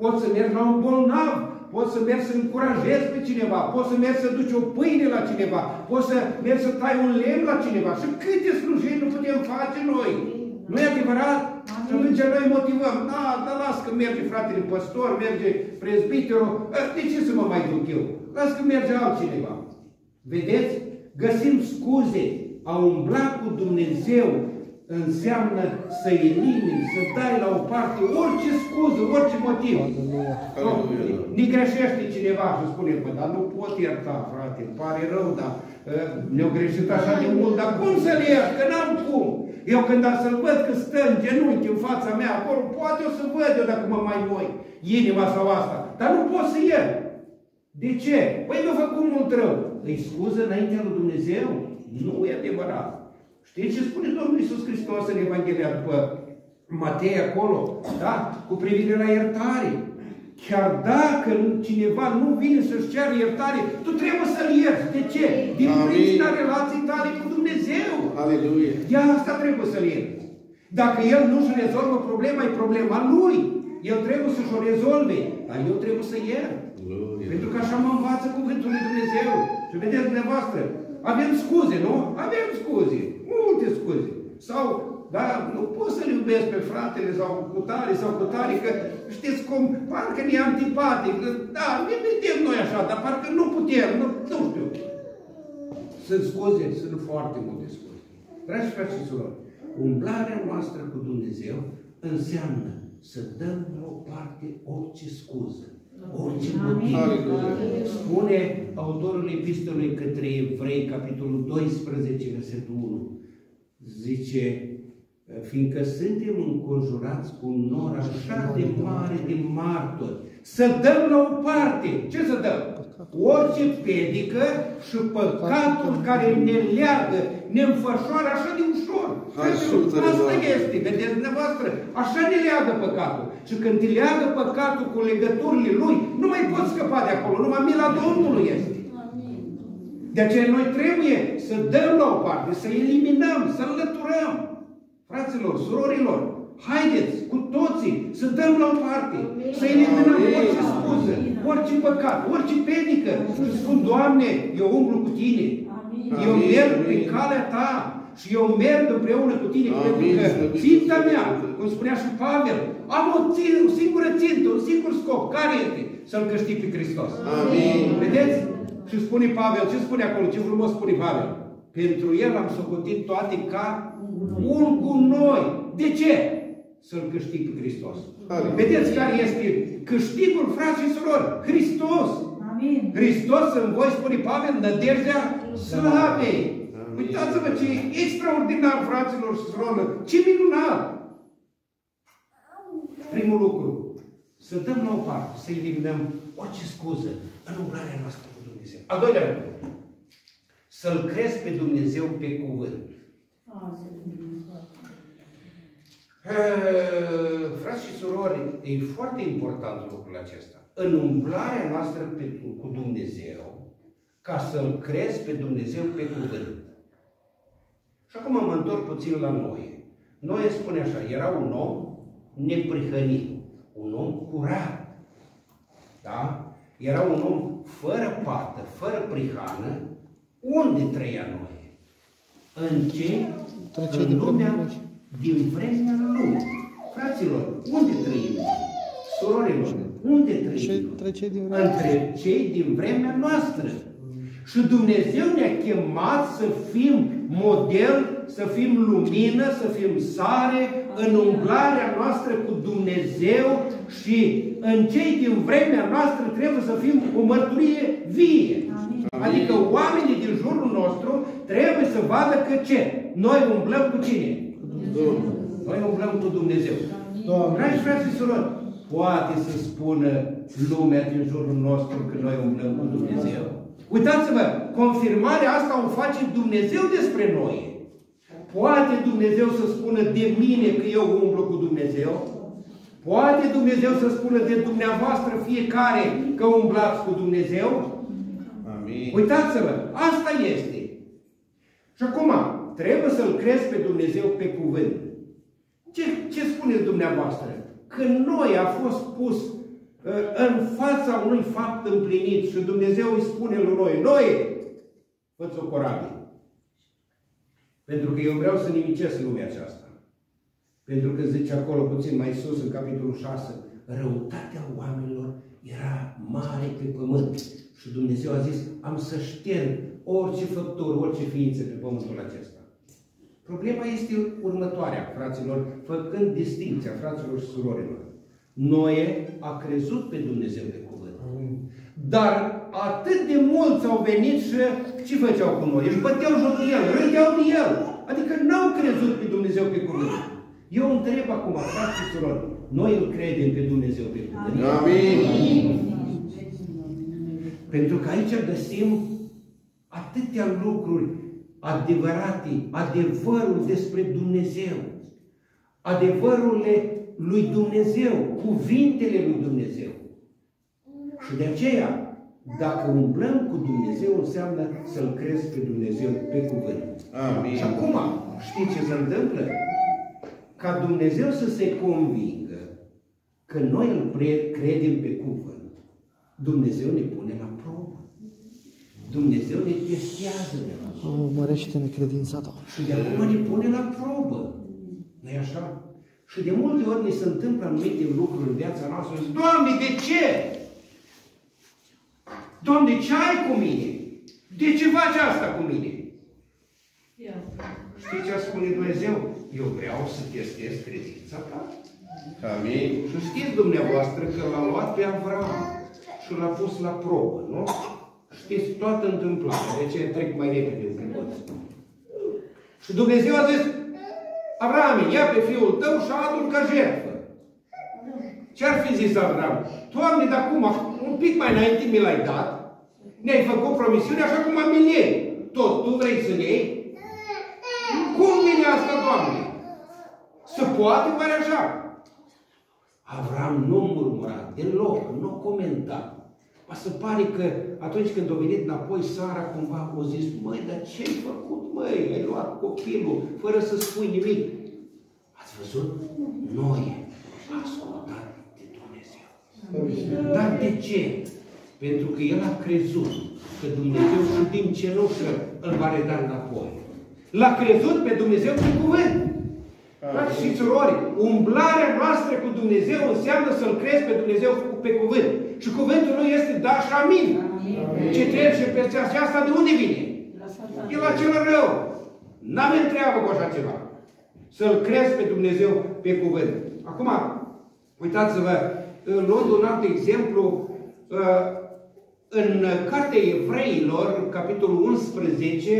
poți să mergi la un bolnav, poți să mergi să încurajezi pe cineva, poți să mergi să duci o pâine la cineva, poți să mergi să tai un lemn la cineva. Și câte slujiri nu putem face noi? Nu e adevărat? Și atunci noi motivăm. Da, dar las că merge fratele păstor, merge prezbiterul. De ce să mă mai duc eu? Las că merge altcineva. Vedeți? Găsim scuze. A umbla cu Dumnezeu înseamnă să elimini, să dai la o parte orice scuză, orice motiv. No, ne greșește cineva și spune, bă, dar nu pot ierta, frate, îmi pare rău, dar uh, mi-au greșit așa de mult, dar cum să-l iert? Că n-am cum. Eu când am să-l văd că stă în genunchi în fața mea acolo, poate o să văd eu dacă mă mai moi inima sau asta, dar nu pot să iert. De ce? Păi mi-a făcut mult rău. Îi scuză înaintea lui Dumnezeu? Nu e adevărat. Știți ce spune Domnul Iisus Hristos în Evanghelia după Matei acolo? Da? Cu privire la iertare. Chiar dacă cineva nu vine să-și ceară iertare, tu trebuie să-l ierți. De ce? Din pricina relației tale cu Dumnezeu. Aleluia. Ia asta trebuie să-l ierți. Dacă el nu-și rezolvă problema, e problema lui. El trebuie să-și o rezolve. Dar eu trebuie să iert. Gloria. Pentru că așa mă învață cuvântul lui Dumnezeu. Și vedeți dumneavoastră. Avem scuze, nu? Avem scuze. Multe scuze. Sau, dar nu pot să-l iubesc pe fratele sau cu tare sau cu tare, că știți cum, parcă ne e antipatic. Da, ne vedem noi așa, dar parcă nu putem, nu, nu știu. Sunt scuze, sunt foarte multe scuze. Dragi frate și surori, umblarea noastră cu Dumnezeu înseamnă să dăm la o parte orice scuză. Orice motiv. Spune autorul epistolei către Evrei, capitolul doisprezece, versetul unu. Zice, fiindcă suntem înconjurați cu un nor așa de mare de martori, să dăm la o parte. Ce să dăm? Orice pedică și păcatul care ne leagă, ne înfășoară așa de ușor. Asta este, vedeți dumneavoastră, așa ne leagă păcatul. Și când te leagă păcatul cu legăturile lui, nu mai poți scăpa de acolo, numai mila Domnului este. De aceea noi trebuie să dăm la o parte, să eliminăm, să înlăturăm. Fraților, surorilor, haideți cu toții să dăm la o parte, să eliminăm orice scuză, orice păcat, orice pedică. Și spun, Doamne, eu umblu cu Tine. Eu merg pe calea Ta. și eu merg împreună cu tine, amin, pentru că ținta mea, cum spunea și Pavel, am o, țin, o singură țintă, un singur scop. Care este? Să-L câștig pe Hristos. Amin. Vedeți? Și spune Pavel, ce spune acolo? Ce frumos spune Pavel. Pentru El am socotit toate ca un gunoi. De ce? Să-L câștig pe Hristos. Amin. Vedeți care este câștigul, frați și surori? Hristos. Amin. Hristos în voi, spune Pavel, nădejdea slavei. Uitați-vă ce extraordinar, fraților și surori, ce minunat! Primul lucru, să dăm la o parte, să eliminăm orice scuză în umblarea noastră cu Dumnezeu. Al doilea lucru, să-L crezi pe Dumnezeu pe cuvânt. Frați și surori, e foarte important lucrul acesta. În umblarea noastră pe, cu Dumnezeu, ca să-L crezi pe Dumnezeu pe cuvânt. Și acum mă întorc puțin la Noe. Noe spune așa, era un om neprihănit, un om curat, da? Era un om fără pată, fără prihană. Unde trăia Noe? În ce? Trece în lumea, din vremea lumii. Fraților, unde trăim? Surorilor, unde trăim? Trece din vremea. Între cei din vremea noastră. Și Dumnezeu ne-a chemat să fim model, să fim lumină, să fim sare în umblarea noastră cu Dumnezeu și în cei din vremea noastră trebuie să fim o mărturie vie. Adică oamenii din jurul nostru trebuie să vadă că ce? Noi umblăm cu cine? Noi umblăm cu Dumnezeu. Dragi frați și surori, poate să spună lumea din jurul nostru că noi umblăm cu Dumnezeu. Uitați-vă, confirmarea asta o face Dumnezeu despre noi. Poate Dumnezeu să spună de mine că eu umblu cu Dumnezeu? Poate Dumnezeu să spună de dumneavoastră fiecare că umblați cu Dumnezeu? Amin. Uitați-vă, asta este. Și acum, trebuie să-L crezi pe Dumnezeu pe cuvânt. Ce, ce spuneți dumneavoastră? Că noi a fost pus în fața unui fapt împlinit și Dumnezeu îi spune lui Noe, Noe, fă-ți o corabie. Pentru că eu vreau să nimicesc lumea aceasta. Pentru că zice acolo, puțin mai sus, în capitolul șase, răutatea oamenilor era mare pe pământ. Și Dumnezeu a zis, am să șterg orice făptură, orice ființă pe pământul acesta. Problema este următoarea, fraților, făcând distinția, fraților și surorilor. Noe a crezut pe Dumnezeu de cuvânt. Dar atât de mulți au venit și ce făceau cu Noe? Își băteau joc de el, râdeau de el. Adică n-au crezut pe Dumnezeu pe cuvânt. Eu întreb acum, frați și surori, noi îl credem pe Dumnezeu pe cuvânt? Amin. Pentru că aici găsim atâtea lucruri adevărate, adevărul despre Dumnezeu, adevărurile lui Dumnezeu, cuvintele lui Dumnezeu. Și de aceea, dacă umblăm cu Dumnezeu, înseamnă să-L crezi pe Dumnezeu pe cuvânt. Amin. Și acum, știi ce se întâmplă? Ca Dumnezeu să se convingă că noi Îl credem pe cuvânt, Dumnezeu ne pune la probă. Dumnezeu ne testează. O, mărește-ne credința ta. Și de acum ne pune la probă. Nu-i așa? Și de multe ori ne se întâmplă anumite lucruri în viața noastră. Zic, Doamne, de ce? Doamne, ce ai cu mine? De ce faci asta cu mine? Ia. Știi ce a spune Dumnezeu? Eu vreau să testez credința ta. Amin. Și știți dumneavoastră că l-a luat pe Avram și l-a pus la probă, nu? Știți toată întâmplarea. De ce trec mai repede un pic? Și Dumnezeu a zis, Avram, ia pe fiul tău și adu-l ca jertfă. Ce-ar fi zis Avram? Doamne, dar cum? Un pic mai înainte mi l-ai dat. Ne-ai făcut promisiune așa cum am mine. Tot tu vrei să ne iei? Cum vine asta, Doamne? Se poate pare așa. Avram nu murmura deloc, nu comenta. Ba se pare că atunci când a venit înapoi, Sara cumva a zis, măi, dar ce-ai făcut, măi? Ai luat copilul, fără să spui nimic. Ați văzut? Noe a ascultat de Dumnezeu. Dar de ce? Pentru că el a crezut că Dumnezeu și din cenușă îl va reda înapoi. L-a crezut pe Dumnezeu prin cuvânt. Frați și surori, umblarea noastră cu Dumnezeu înseamnă să-L crezi pe Dumnezeu pe cuvânt. Și cuvântul lui este da și amin. Amin. Ce trece peste aceasta, de unde vine? E la cel rău. N-avem treabă cu așa ceva. Să-L crezi pe Dumnezeu pe cuvânt. Acum, uitați-vă, luând un alt exemplu, în Cartea Evreilor, capitolul unsprezece,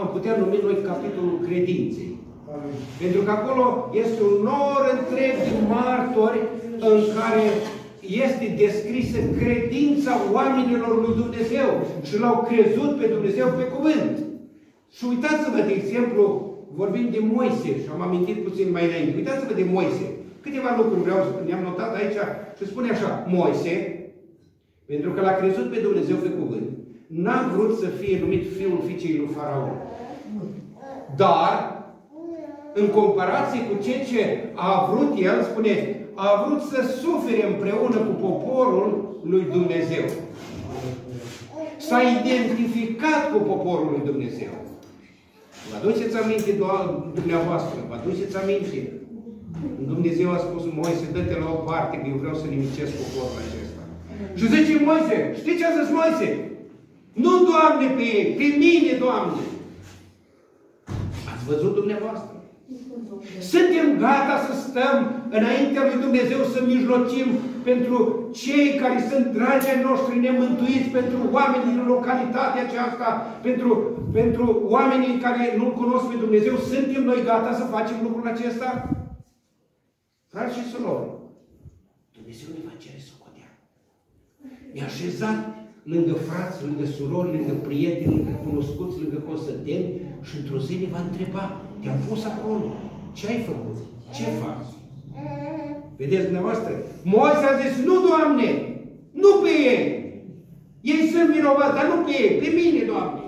am putea numi noi capitolul credinței. Amin. Pentru că acolo este un nor întreg de martori în care este descrisă credința oamenilor lui Dumnezeu și l-au crezut pe Dumnezeu pe cuvânt. Și uitați-vă, de exemplu, vorbim de Moise și am amintit puțin mai înainte. Uitați-vă de Moise. Câteva lucruri vreau să ne-am notat aici și spune așa. Moise, pentru că l-a crezut pe Dumnezeu pe cuvânt, n-a vrut să fie numit fiul fiicei lui Faraon. Dar, în comparație cu ceea ce a vrut el, spune, a vrut să sufere împreună cu poporul lui Dumnezeu. S-a identificat cu poporul lui Dumnezeu. Vă aduceți aminte, dumneavoastră, vă aduceți aminte. Dumnezeu a spus, Moise, dă-te la o parte, că eu vreau să nimicesc poporul acesta. Și zice, Moise, știi ce a zis Moise? Nu, Doamne, pe ei, pe mine, Doamne! Ați văzut dumneavoastră? Suntem gata să stăm înaintea lui Dumnezeu să mijlocim pentru cei care sunt dragii noștri nemântuiți, pentru oamenii din localitatea aceasta, pentru, pentru oamenii care nu-L cunosc pe Dumnezeu. Suntem noi gata să facem lucrul acesta? Frați și surori, Dumnezeu ne va cere socotea. Mi-a așezat lângă frați, lângă surori, lângă prieteni, lângă cunoscuți, lângă consăteni și într-o zi ne va întreba, te-am pus acolo, ce ai făcut, ce faci? Vedeți dumneavoastră? Moise a zis, nu, Doamne, nu pe ei. Ei sunt vinovați, dar nu pe ei, pe mine, Doamne.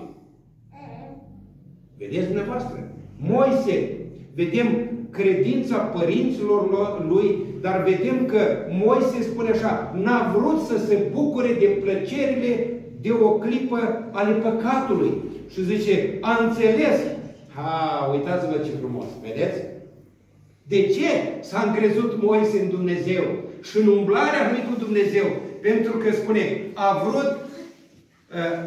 Vedeți dumneavoastră? Moise, vedem credința părinților lui, dar vedem că Moise spune așa, n-a vrut să se bucure de plăcerile de o clipă ale păcatului. Și zice, a înțeles. Ha, uitați-vă ce frumos, vedeți? De ce s-a încrezut Moise în Dumnezeu și în umblarea lui cu Dumnezeu? Pentru că spune, a vrut,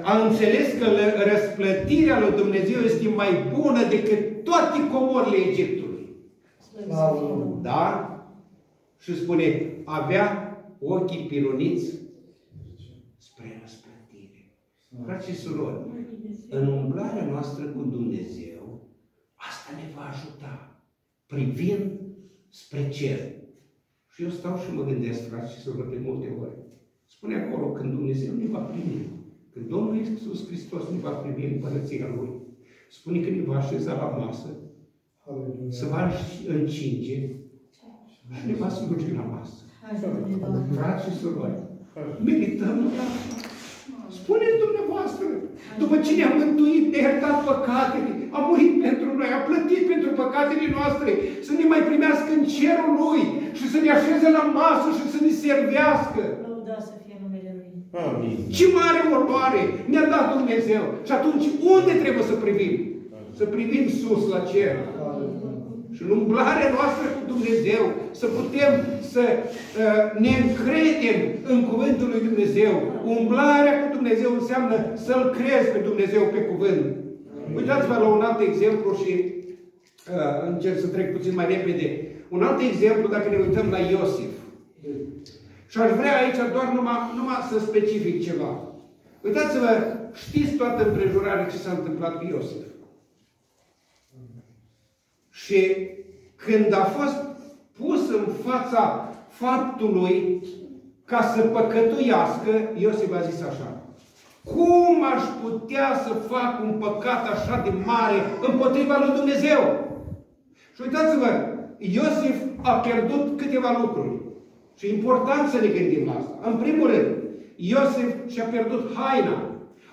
a înțeles că răsplătirea lui Dumnezeu este mai bună decât toate comorile Egiptului. Da? Și spune, avea ochii piloniți spre răsplătire. Frați și surori, în umblarea noastră cu Dumnezeu, asta ne va ajuta, privind spre cer. Și eu stau și mă gândesc, frați și surori, de multe ori. Spune acolo, când Dumnezeu ne va primi, când Domnul Iisus Hristos ne va primi în Părăția Lui, spune că ne va așeza la masă, se va încinge, și ne va sluge la masă. Frați și surori, merităm la asta. Spuneți dumneavoastră, după ce ne-a mântuit, ne-a iertat păcatele, a murit pentru noi, a plătit pentru păcatele noastre, să ne mai primească în cerul Lui și să ne așeze la masă și să ne servească. Lăudați să fie numele Lui. Amin. Ce mare onoare ne-a dat Dumnezeu. Și atunci unde trebuie să privim? Să privim sus la cer. Și în umblarea noastră cu Dumnezeu, să putem să uh, ne încredem în cuvântul lui Dumnezeu. Umblarea cu Dumnezeu înseamnă să-L crezi pe Dumnezeu pe cuvânt. Uitați-vă la un alt exemplu și uh, încerc să trec puțin mai repede. Un alt exemplu, dacă ne uităm la Iosif. Și aș vrea aici doar numai, numai să specific ceva. Uitați-vă, știți toată împrejurarea ce s-a întâmplat cu Iosif. Și când a fost pus în fața faptului ca să păcătuiască, Iosif a zis așa, cum aș putea să fac un păcat așa de mare împotriva lui Dumnezeu? Și uitați-vă, Iosif a pierdut câteva lucruri. Și e important să ne gândim la asta. În primul rând, Iosif și-a pierdut haina.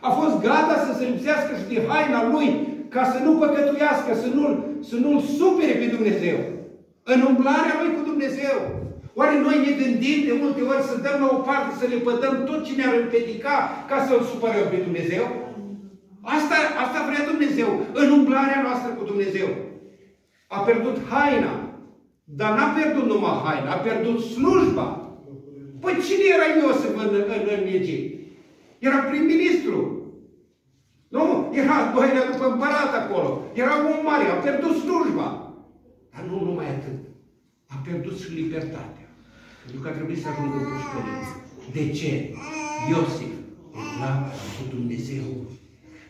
A fost gata să se lipsească și de haina lui ca să nu păcătuiască, să nu-l să nu-l supere pe Dumnezeu. În umblarea lui cu Dumnezeu. Oare noi ne gândim de multe ori să dăm la o parte, să lepădăm tot ce ne-ar împiedica ca să-L supărăm pe Dumnezeu? Asta, asta vrea Dumnezeu, în umblarea noastră cu Dumnezeu. A pierdut haina, dar n-a pierdut numai haina, a pierdut slujba. Păi cine era Iosif în, în, în Egipt? Era prim-ministru. Nu, era al doilea după împărat acolo. Era un mare, a pierdut slujba. Dar nu numai atât. A pierdut și libertatea. Pentru că a trebuit să ajungă în pușcărie. De ce? Iosif l-a cu Dumnezeu.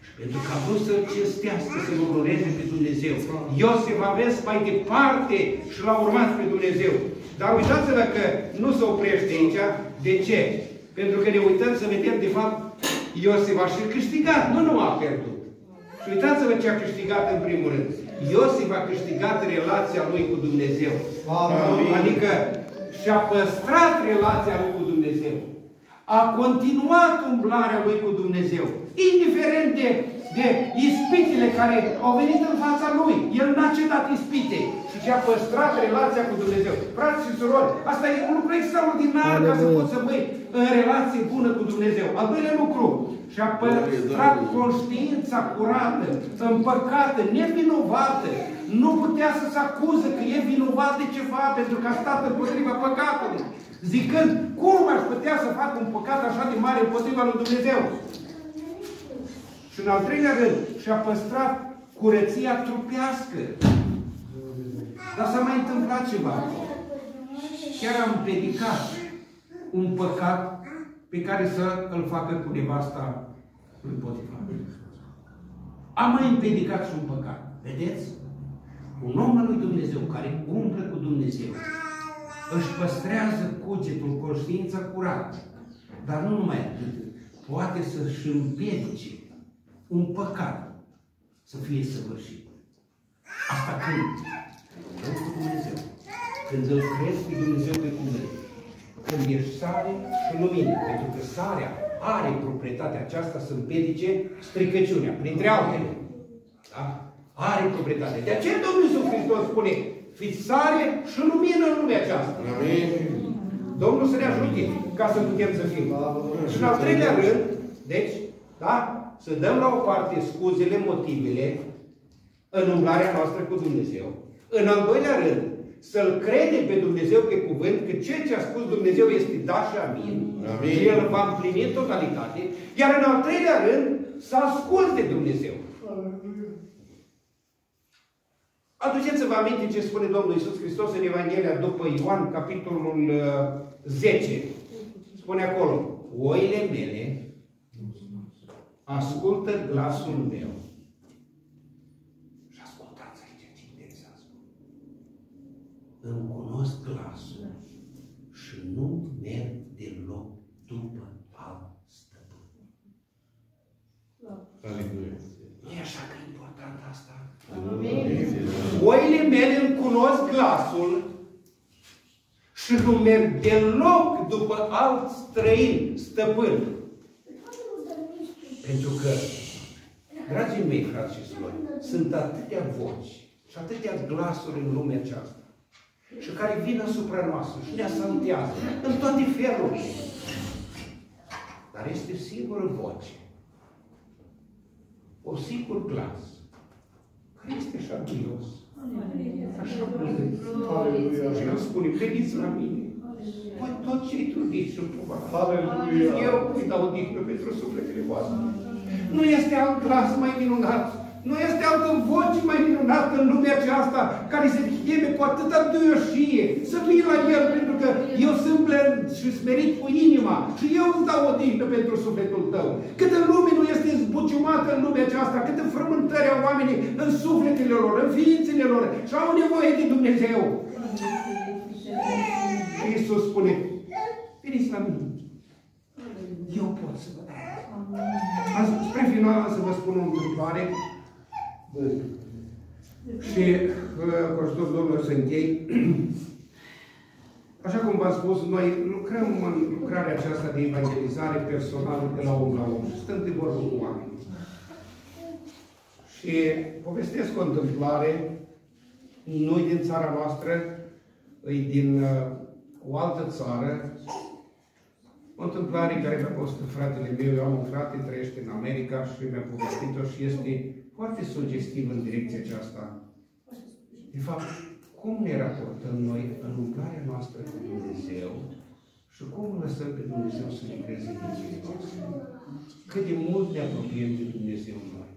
Și pentru că a vrut să cinstească, să-L onoreze pe Dumnezeu. Iosif a mers mai departe și l-a urmat pe Dumnezeu. Dar uitați-vă că nu se oprește aici. De ce? Pentru că ne uităm să vedem, de fapt, Iosif a și câștigat, nu nu a pierdut. Și uitați-vă ce a câștigat în primul rând. Iosif a câștigat relația lui cu Dumnezeu. Amin. Adică și-a păstrat relația lui cu Dumnezeu. A continuat umblarea lui cu Dumnezeu. Indiferent de, de ispitele care au venit în fața lui. El n-a cedat ispite. Și și-a păstrat relația cu Dumnezeu. Frați și surori, asta e un lucru extraordinar ca să poți să vei în relație bună cu Dumnezeu. Al doilea lucru, și-a păstrat conștiința curată, împăcată, nevinovată. Nu putea să se acuză că e vinovat de ceva pentru că a stat împotriva păcatului. Zicând, cum aș putea să fac un păcat așa de mare împotriva lui Dumnezeu? Și în al treilea rând, și-a păstrat curăția trupească. Dar s-a mai întâmplat ceva. Chiar am predicat un păcat pe care să îl facă cu nevasta lui Potifar. Am mai împiedicat și un păcat. Vedeți? Un om al lui Dumnezeu care umblă cu Dumnezeu își păstrează cugetul, conștiința curată. Dar nu numai atât. Poate să-și împiedice un păcat să fie săvârșit. Asta când? Când cu Dumnezeu. Când îl crezi cu Dumnezeu pe cuvânt. Când ești sare și lumină. Pentru că sarea are proprietatea aceasta să împiedice stricăciunea. Printre altele. Da? Are proprietate. De aceea Domnul Iisus Hristos spune, fiți sare și lumină în lumea aceasta. Amin. Domnul să ne ajute ca să putem să fim. Și în al treilea rând, deci, da? Să dăm la o parte scuzele, motivele în umblarea noastră cu Dumnezeu. În al doilea rând, să-L credem pe Dumnezeu pe cuvânt că ceea ce a spus Dumnezeu este da și amin. Amin. Și El va împlini în totalitate. Iar în al treilea rând, să asculte Dumnezeu. Aduceți-vă aminte ce spune Domnul Iisus Hristos în Evanghelia după Ioan, capitolul zece. Spune acolo, oile mele ascultă glasul meu. Și ascultați aici ce interesant spune. Îmi cunosc glasul și nu merg deloc după alt stăpân. E așa că e important asta. Oile mele îmi cunosc glasul și nu merg deloc după alt străin stăpân. Pentru că, dragii mei, frați și surori, sunt atâtea voci și atâtea glasuri în lumea aceasta și care vin asupra noastră și ne asantează în toate felurile. Dar este singură voce, o singur glas. Este așa duios. Așa duios. Și el spune, veniți la mine. Voi tot ce-i trudiți sunt probați. Eu îi dau dignă pentru sufletele voastre. Nu este alt glas mai minunat. Nu este altă voce mai minunată în lumea aceasta care se cheme cu atâta duioșie. Să vii la El, pentru că eu sunt plen și smerit cu inima și eu îți dau o dignă pentru sufletul tău. Câtă lume nu este zbuciumată în lumea aceasta, câtă frământări au oamenii în sufletele lor, în ființele lor și au nevoie de Dumnezeu. Și Iisus spune, veniți la mine. Eu pot să vă dau. Spre final să vă spun o întâmplare. Și cu ajutorul Domnului să închei. Așa cum v-am spus, noi lucrăm în lucrarea aceasta de evangelizare personală de la om la om și stăm de vorbă cu oamenii. Și povestesc o întâmplare, nu din țara noastră, e din o altă țară, O întâmplare care mi-a povestit fratele meu, eu am un frate, trăiește în America și mi-a povestit-o și este foarte sugestiv în direcția aceasta. De fapt, cum ne raportăm noi în umblarea noastră cu Dumnezeu și cum lăsăm pe Dumnezeu să ne creze în vieții noastre? Cât de mult ne apropiem de Dumnezeu noi.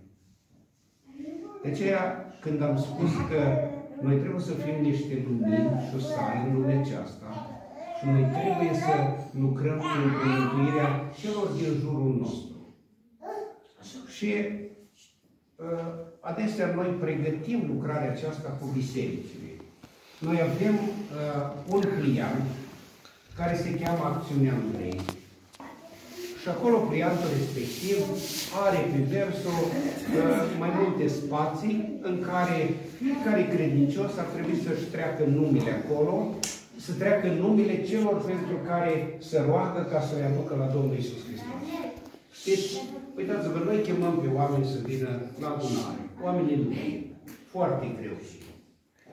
De aceea, când am spus că noi trebuie să fim niște lumini și o sare în lumea aceasta, și noi trebuie să lucrăm cu împământuirea celor din jurul nostru. Și adesea noi pregătim lucrarea aceasta cu bisericile. Noi avem un pliant care se cheamă Acțiunea Andrei. Și acolo pliantul respectiv are pe versul mai multe spații în care fiecare credincios ar trebui să-și treacă numele acolo, să treacă numele celor pentru care se roagă ca să-i aducă la Domnul Iisus Hristos. Deci, uitați-vă, noi chemăm pe oameni să vină la adunare. Oamenii nu vin. Foarte greu.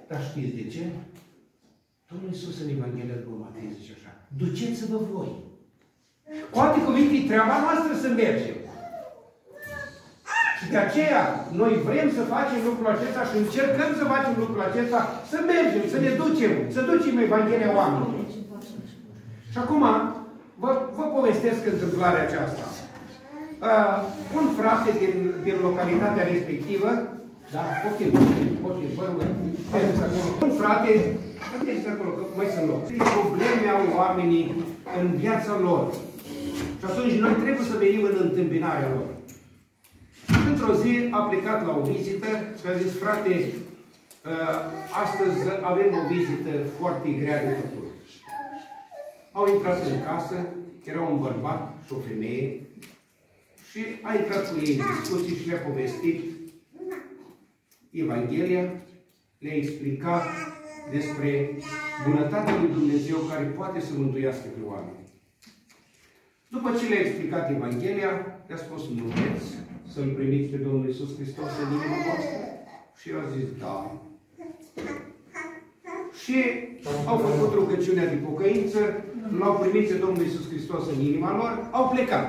Dar știți de ce? Domnul Iisus în Evanghelia după Matei zice așa: duceți-vă voi. Cu alte cuvinte, e treaba noastră să mergem. Și de aceea, noi vrem să facem lucrul acesta și încercăm să facem lucrul acesta, să mergem, să ne ducem, să ducem Evanghelia oamenilor. Și acum, vă, vă povestesc întâmplarea aceasta. Uh, un frate din, din localitatea respectivă, da, ok, ok, vă rog, un frate, vedeți acolo, că mai sunt loc. Ce probleme au oamenii în viața lor. Și atunci noi trebuie să venim în întâmpinarea lor. Într-o zi a plecat la o vizită și a zis: frate, astăzi avem o vizită foarte grea de făcut. Au intrat în casă, era un bărbat și o femeie și a intrat cu ei în discuții și le-a povestit Evanghelia, le-a explicat despre bunătatea lui Dumnezeu care poate să mântuiască pe oameni. După ce le-a explicat Evanghelia, le-a spus: nu vreți să-L primiți pe Domnul Iisus Hristos în inima voastră? Și eu a zis: da. Și au făcut rugăciunea de pocăință, L-au primit pe Domnul Iisus Hristos în inima lor, au plecat.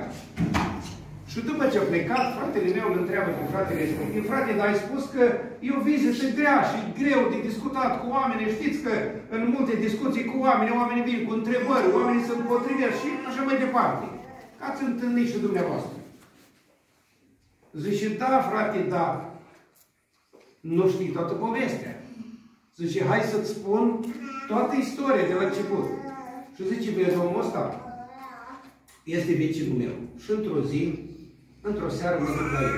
Și după ce au plecat, fratele meu îl întreabă pe fratele respectiv: frate, dar ai spus că e o vizită grea și greu de discutat cu oamenii, știți că în multe discuții cu oameni, oamenii vin cu întrebări, oamenii se împotrivesc și așa mai departe. Ați întâlnit și dumneavoastră. Zice: da, frate, da. Nu știi toată povestea. Zice: hai să-ți spun toată istoria de la început. Și zice: bine, omul ăsta este vecinul meu. Și într-o zi, într-o seară mă duc la el.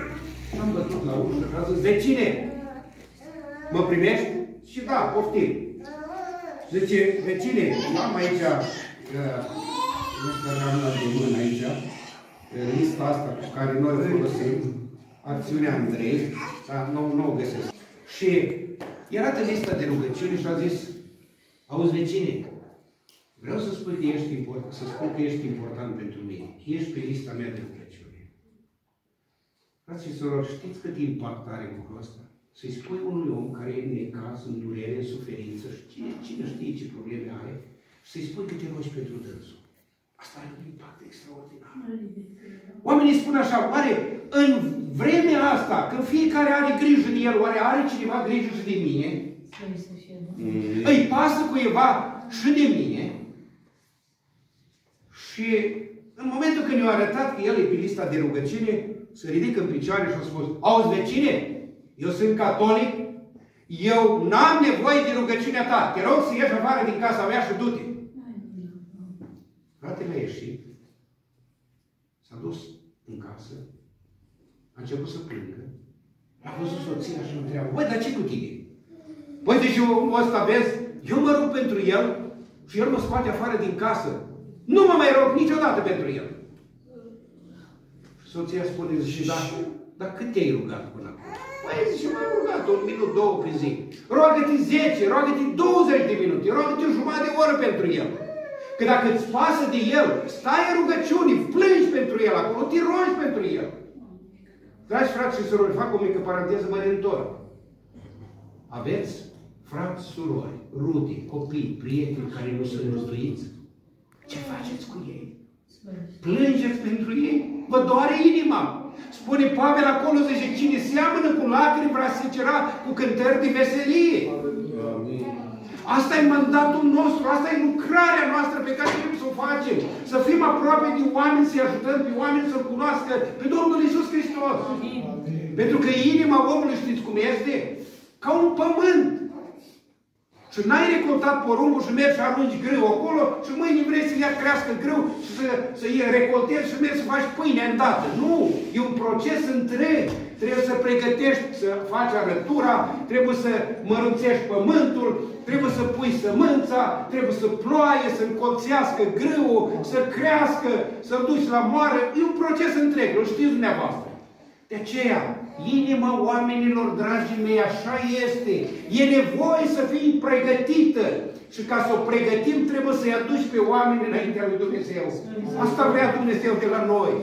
Și am bătut la ușă și a zis: vecine, mă primești? Și da, poftim. Zice: vecine, am aici, nu știu că am luat de mână aici, lista asta cu care noi o folosim, Acțiunea Andrei, dar nu, nu o găsesc. Și era în lista de rugăciune și a zis: auzi, vecine, vreau să spun că ești important, să spun că ești important pentru mine. Ești pe lista mea de rugăciune. Frați și sorori, știți cât impact are lucrul ăsta? Să-i spui unui om care e în necaz, în durere, în suferință, și cine, cine știe ce probleme are, și să-i spui că te rogi pentru dânsul. Asta are un impact extraordinar. Oamenii spun așa: oare în vremea asta, când fiecare are grijă de el, oare are cineva grijă și de mine? Mm. Îi pasă cuiva și de mine? Și în momentul când i-a arătat că el e pe lista de rugăciune, se ridică în picioare și a spus: auzi, vecine, eu sunt catolic, eu n-am nevoie de rugăciunea ta, te rog să ieși afară din casa mea și du-te. Fratele a ieșit, s-a dus în casă, a început să plângă, a văzut soția și întreabă: băi, dar ce cu tine? Păi, deci omul ăsta, vezi, eu mă rog pentru el și el mă scoate afară din casă. Nu mă mai rog niciodată pentru el. Soția spune: zice, da, dar cât te-ai rugat până acum? Păi, zice, m-am rugat un minut, două pe zi. Roagă-te zece, roagă-te douăzeci de minute, roagă-te o jumătate de oră pentru el. Că dacă îți pasă de el, stai în rugăciune, plângi pentru el acolo, te rogi pentru el. Dragi frați și surori, fac o mică paranteză, mă reîntorc. Aveți frați, surori, rude, copii, prieteni care nu sunt mântuiți? Ce faceți cu ei? Plângeți pentru ei? Vă doare inima. Spune Pavel acolo, zice, cine seamănă cu lacrimi va secera cu cântări de veselie. Amin. Asta e mandatul nostru, asta e lucrarea noastră pe care trebuie să o facem. Să fim aproape de oameni, să-i ajutăm pe oameni să-L cunoască pe Domnul Iisus Hristos. Amin. Pentru că inima omului, știți cum este? Ca un pământ. Și n-ai recoltat porumbul și mergi și arunci grâu acolo și mâine vrei să ia crească grâu și să, să îi recoltezi și mergi să faci pâine îndată. Nu! E un proces întreg. Trebuie să pregătești, să faci arătura, trebuie să mărunțești pământul, trebuie să pui sămânța, trebuie să ploaie, să încolțească grâul, să crească, să-l duci la moară. E un proces întreg, îl știți dumneavoastră. De aceea, inima oamenilor, dragii mei, așa este. E nevoie să fii pregătită. Și ca să o pregătim, trebuie să-i aduci pe oameni înaintea lui Dumnezeu. Asta vrea Dumnezeu de la noi.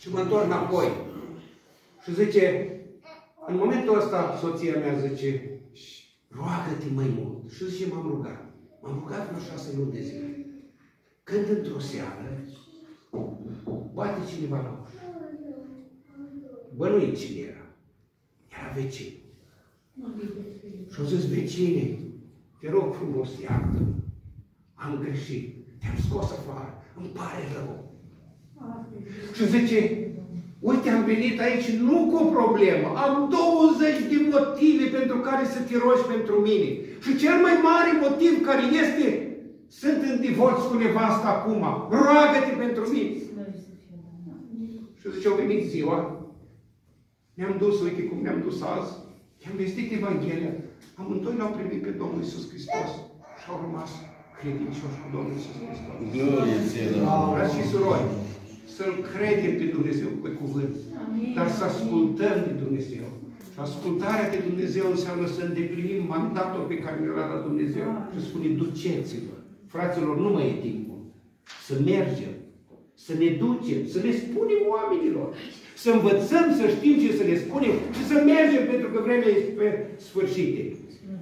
Și mă întorc înapoi. Și zice, în momentul ăsta, soția mea zice, roagă-te mai mult. Și zice, m-am rugat. M-am rugat vreo șase luni de zile. Când într-o seară, bate cineva la ușă. Bă, nu-i cine era. Era vecin. Și-au zis, vecine, te rog frumos, iartă-mă. Am greșit. Te-am scos afară. Îmi pare rău. Și zice, uite, am venit aici nu cu o problemă. Am douăzeci de motive pentru care să te rogi pentru mine. Și cel mai mare motiv care este, sunt în divorț cu nevasta acum. Roagă-te pentru mine. Și zice, au venit ziua. Ne-am dus, uite cum ne-am dus azi. I-am vestit Evanghelia. Amândoi l-au primit pe Domnul Iisus Hristos. Și au rămas credincioși cu Domnul Iisus Hristos. Vreau și surori. Să-L credem pe Dumnezeu pe cuvânt, Amin. Dar să ascultăm de Dumnezeu. Și ascultarea de Dumnezeu înseamnă să îndeplinim mandatul pe care ne-l-a dat Dumnezeu. Și spune, duceți-vă. Fraților, nu mai e timpul. Să mergem, să ne ducem, să ne spunem oamenilor. Să învățăm, să știm ce să ne spunem și să mergem, pentru că vremea este sfârșită.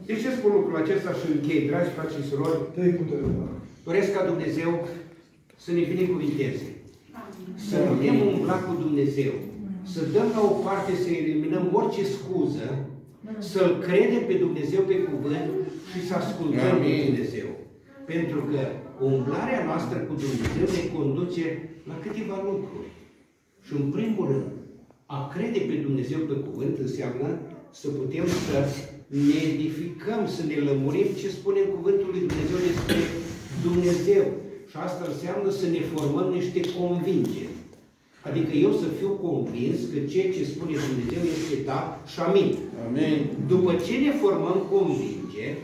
De ce spun lucrul acesta și închei, dragi frate și surori? Doresc ca Dumnezeu să ne binecuvinteze. Să putem umbla cu Dumnezeu, să dăm la o parte, să eliminăm orice scuză, să-L credem pe Dumnezeu pe cuvânt și să ascultăm pe Dumnezeu. Pentru că umblarea noastră cu Dumnezeu ne conduce la câteva lucruri. Și în primul rând, a crede pe Dumnezeu pe cuvânt înseamnă să putem să ne edificăm, să ne lămurim ce spune cuvântul lui Dumnezeu despre Dumnezeu. Și asta înseamnă să ne formăm niște convingeri. Adică eu să fiu convins că ceea ce spune Dumnezeu este da și amin. Amin. După ce ne formăm convingeri,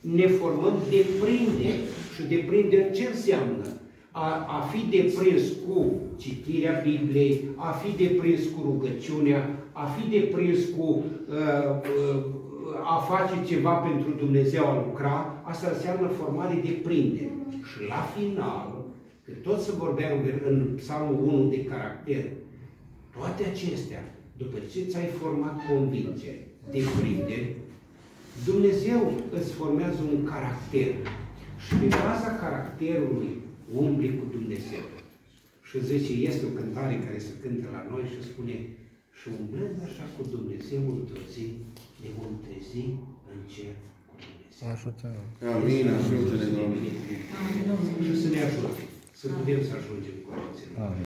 ne formăm deprinderi. Și deprinderi ce înseamnă? A, a fi deprins cu citirea Bibliei, a fi deprins cu rugăciunea, a fi deprins cu uh, uh, a face ceva pentru Dumnezeu, a lucra. Asta înseamnă formare deprinderi. Și la final, că tot se vorbea în Psalmul unu de caracter, toate acestea, după ce ți-ai format convingeri, deprinderi, Dumnezeu îți formează un caracter. Și pe baza caracterului umbli cu Dumnezeu. Și zice, este o cântare care se cântă la noi și spune, și umblând așa cu Dumnezeu într-o zi, ne vom trezi în cer. Ajută-ne. Amin, ajută-ne, Doamne. Și să ne ajute, să putem să ajungem cu Dumnezeu.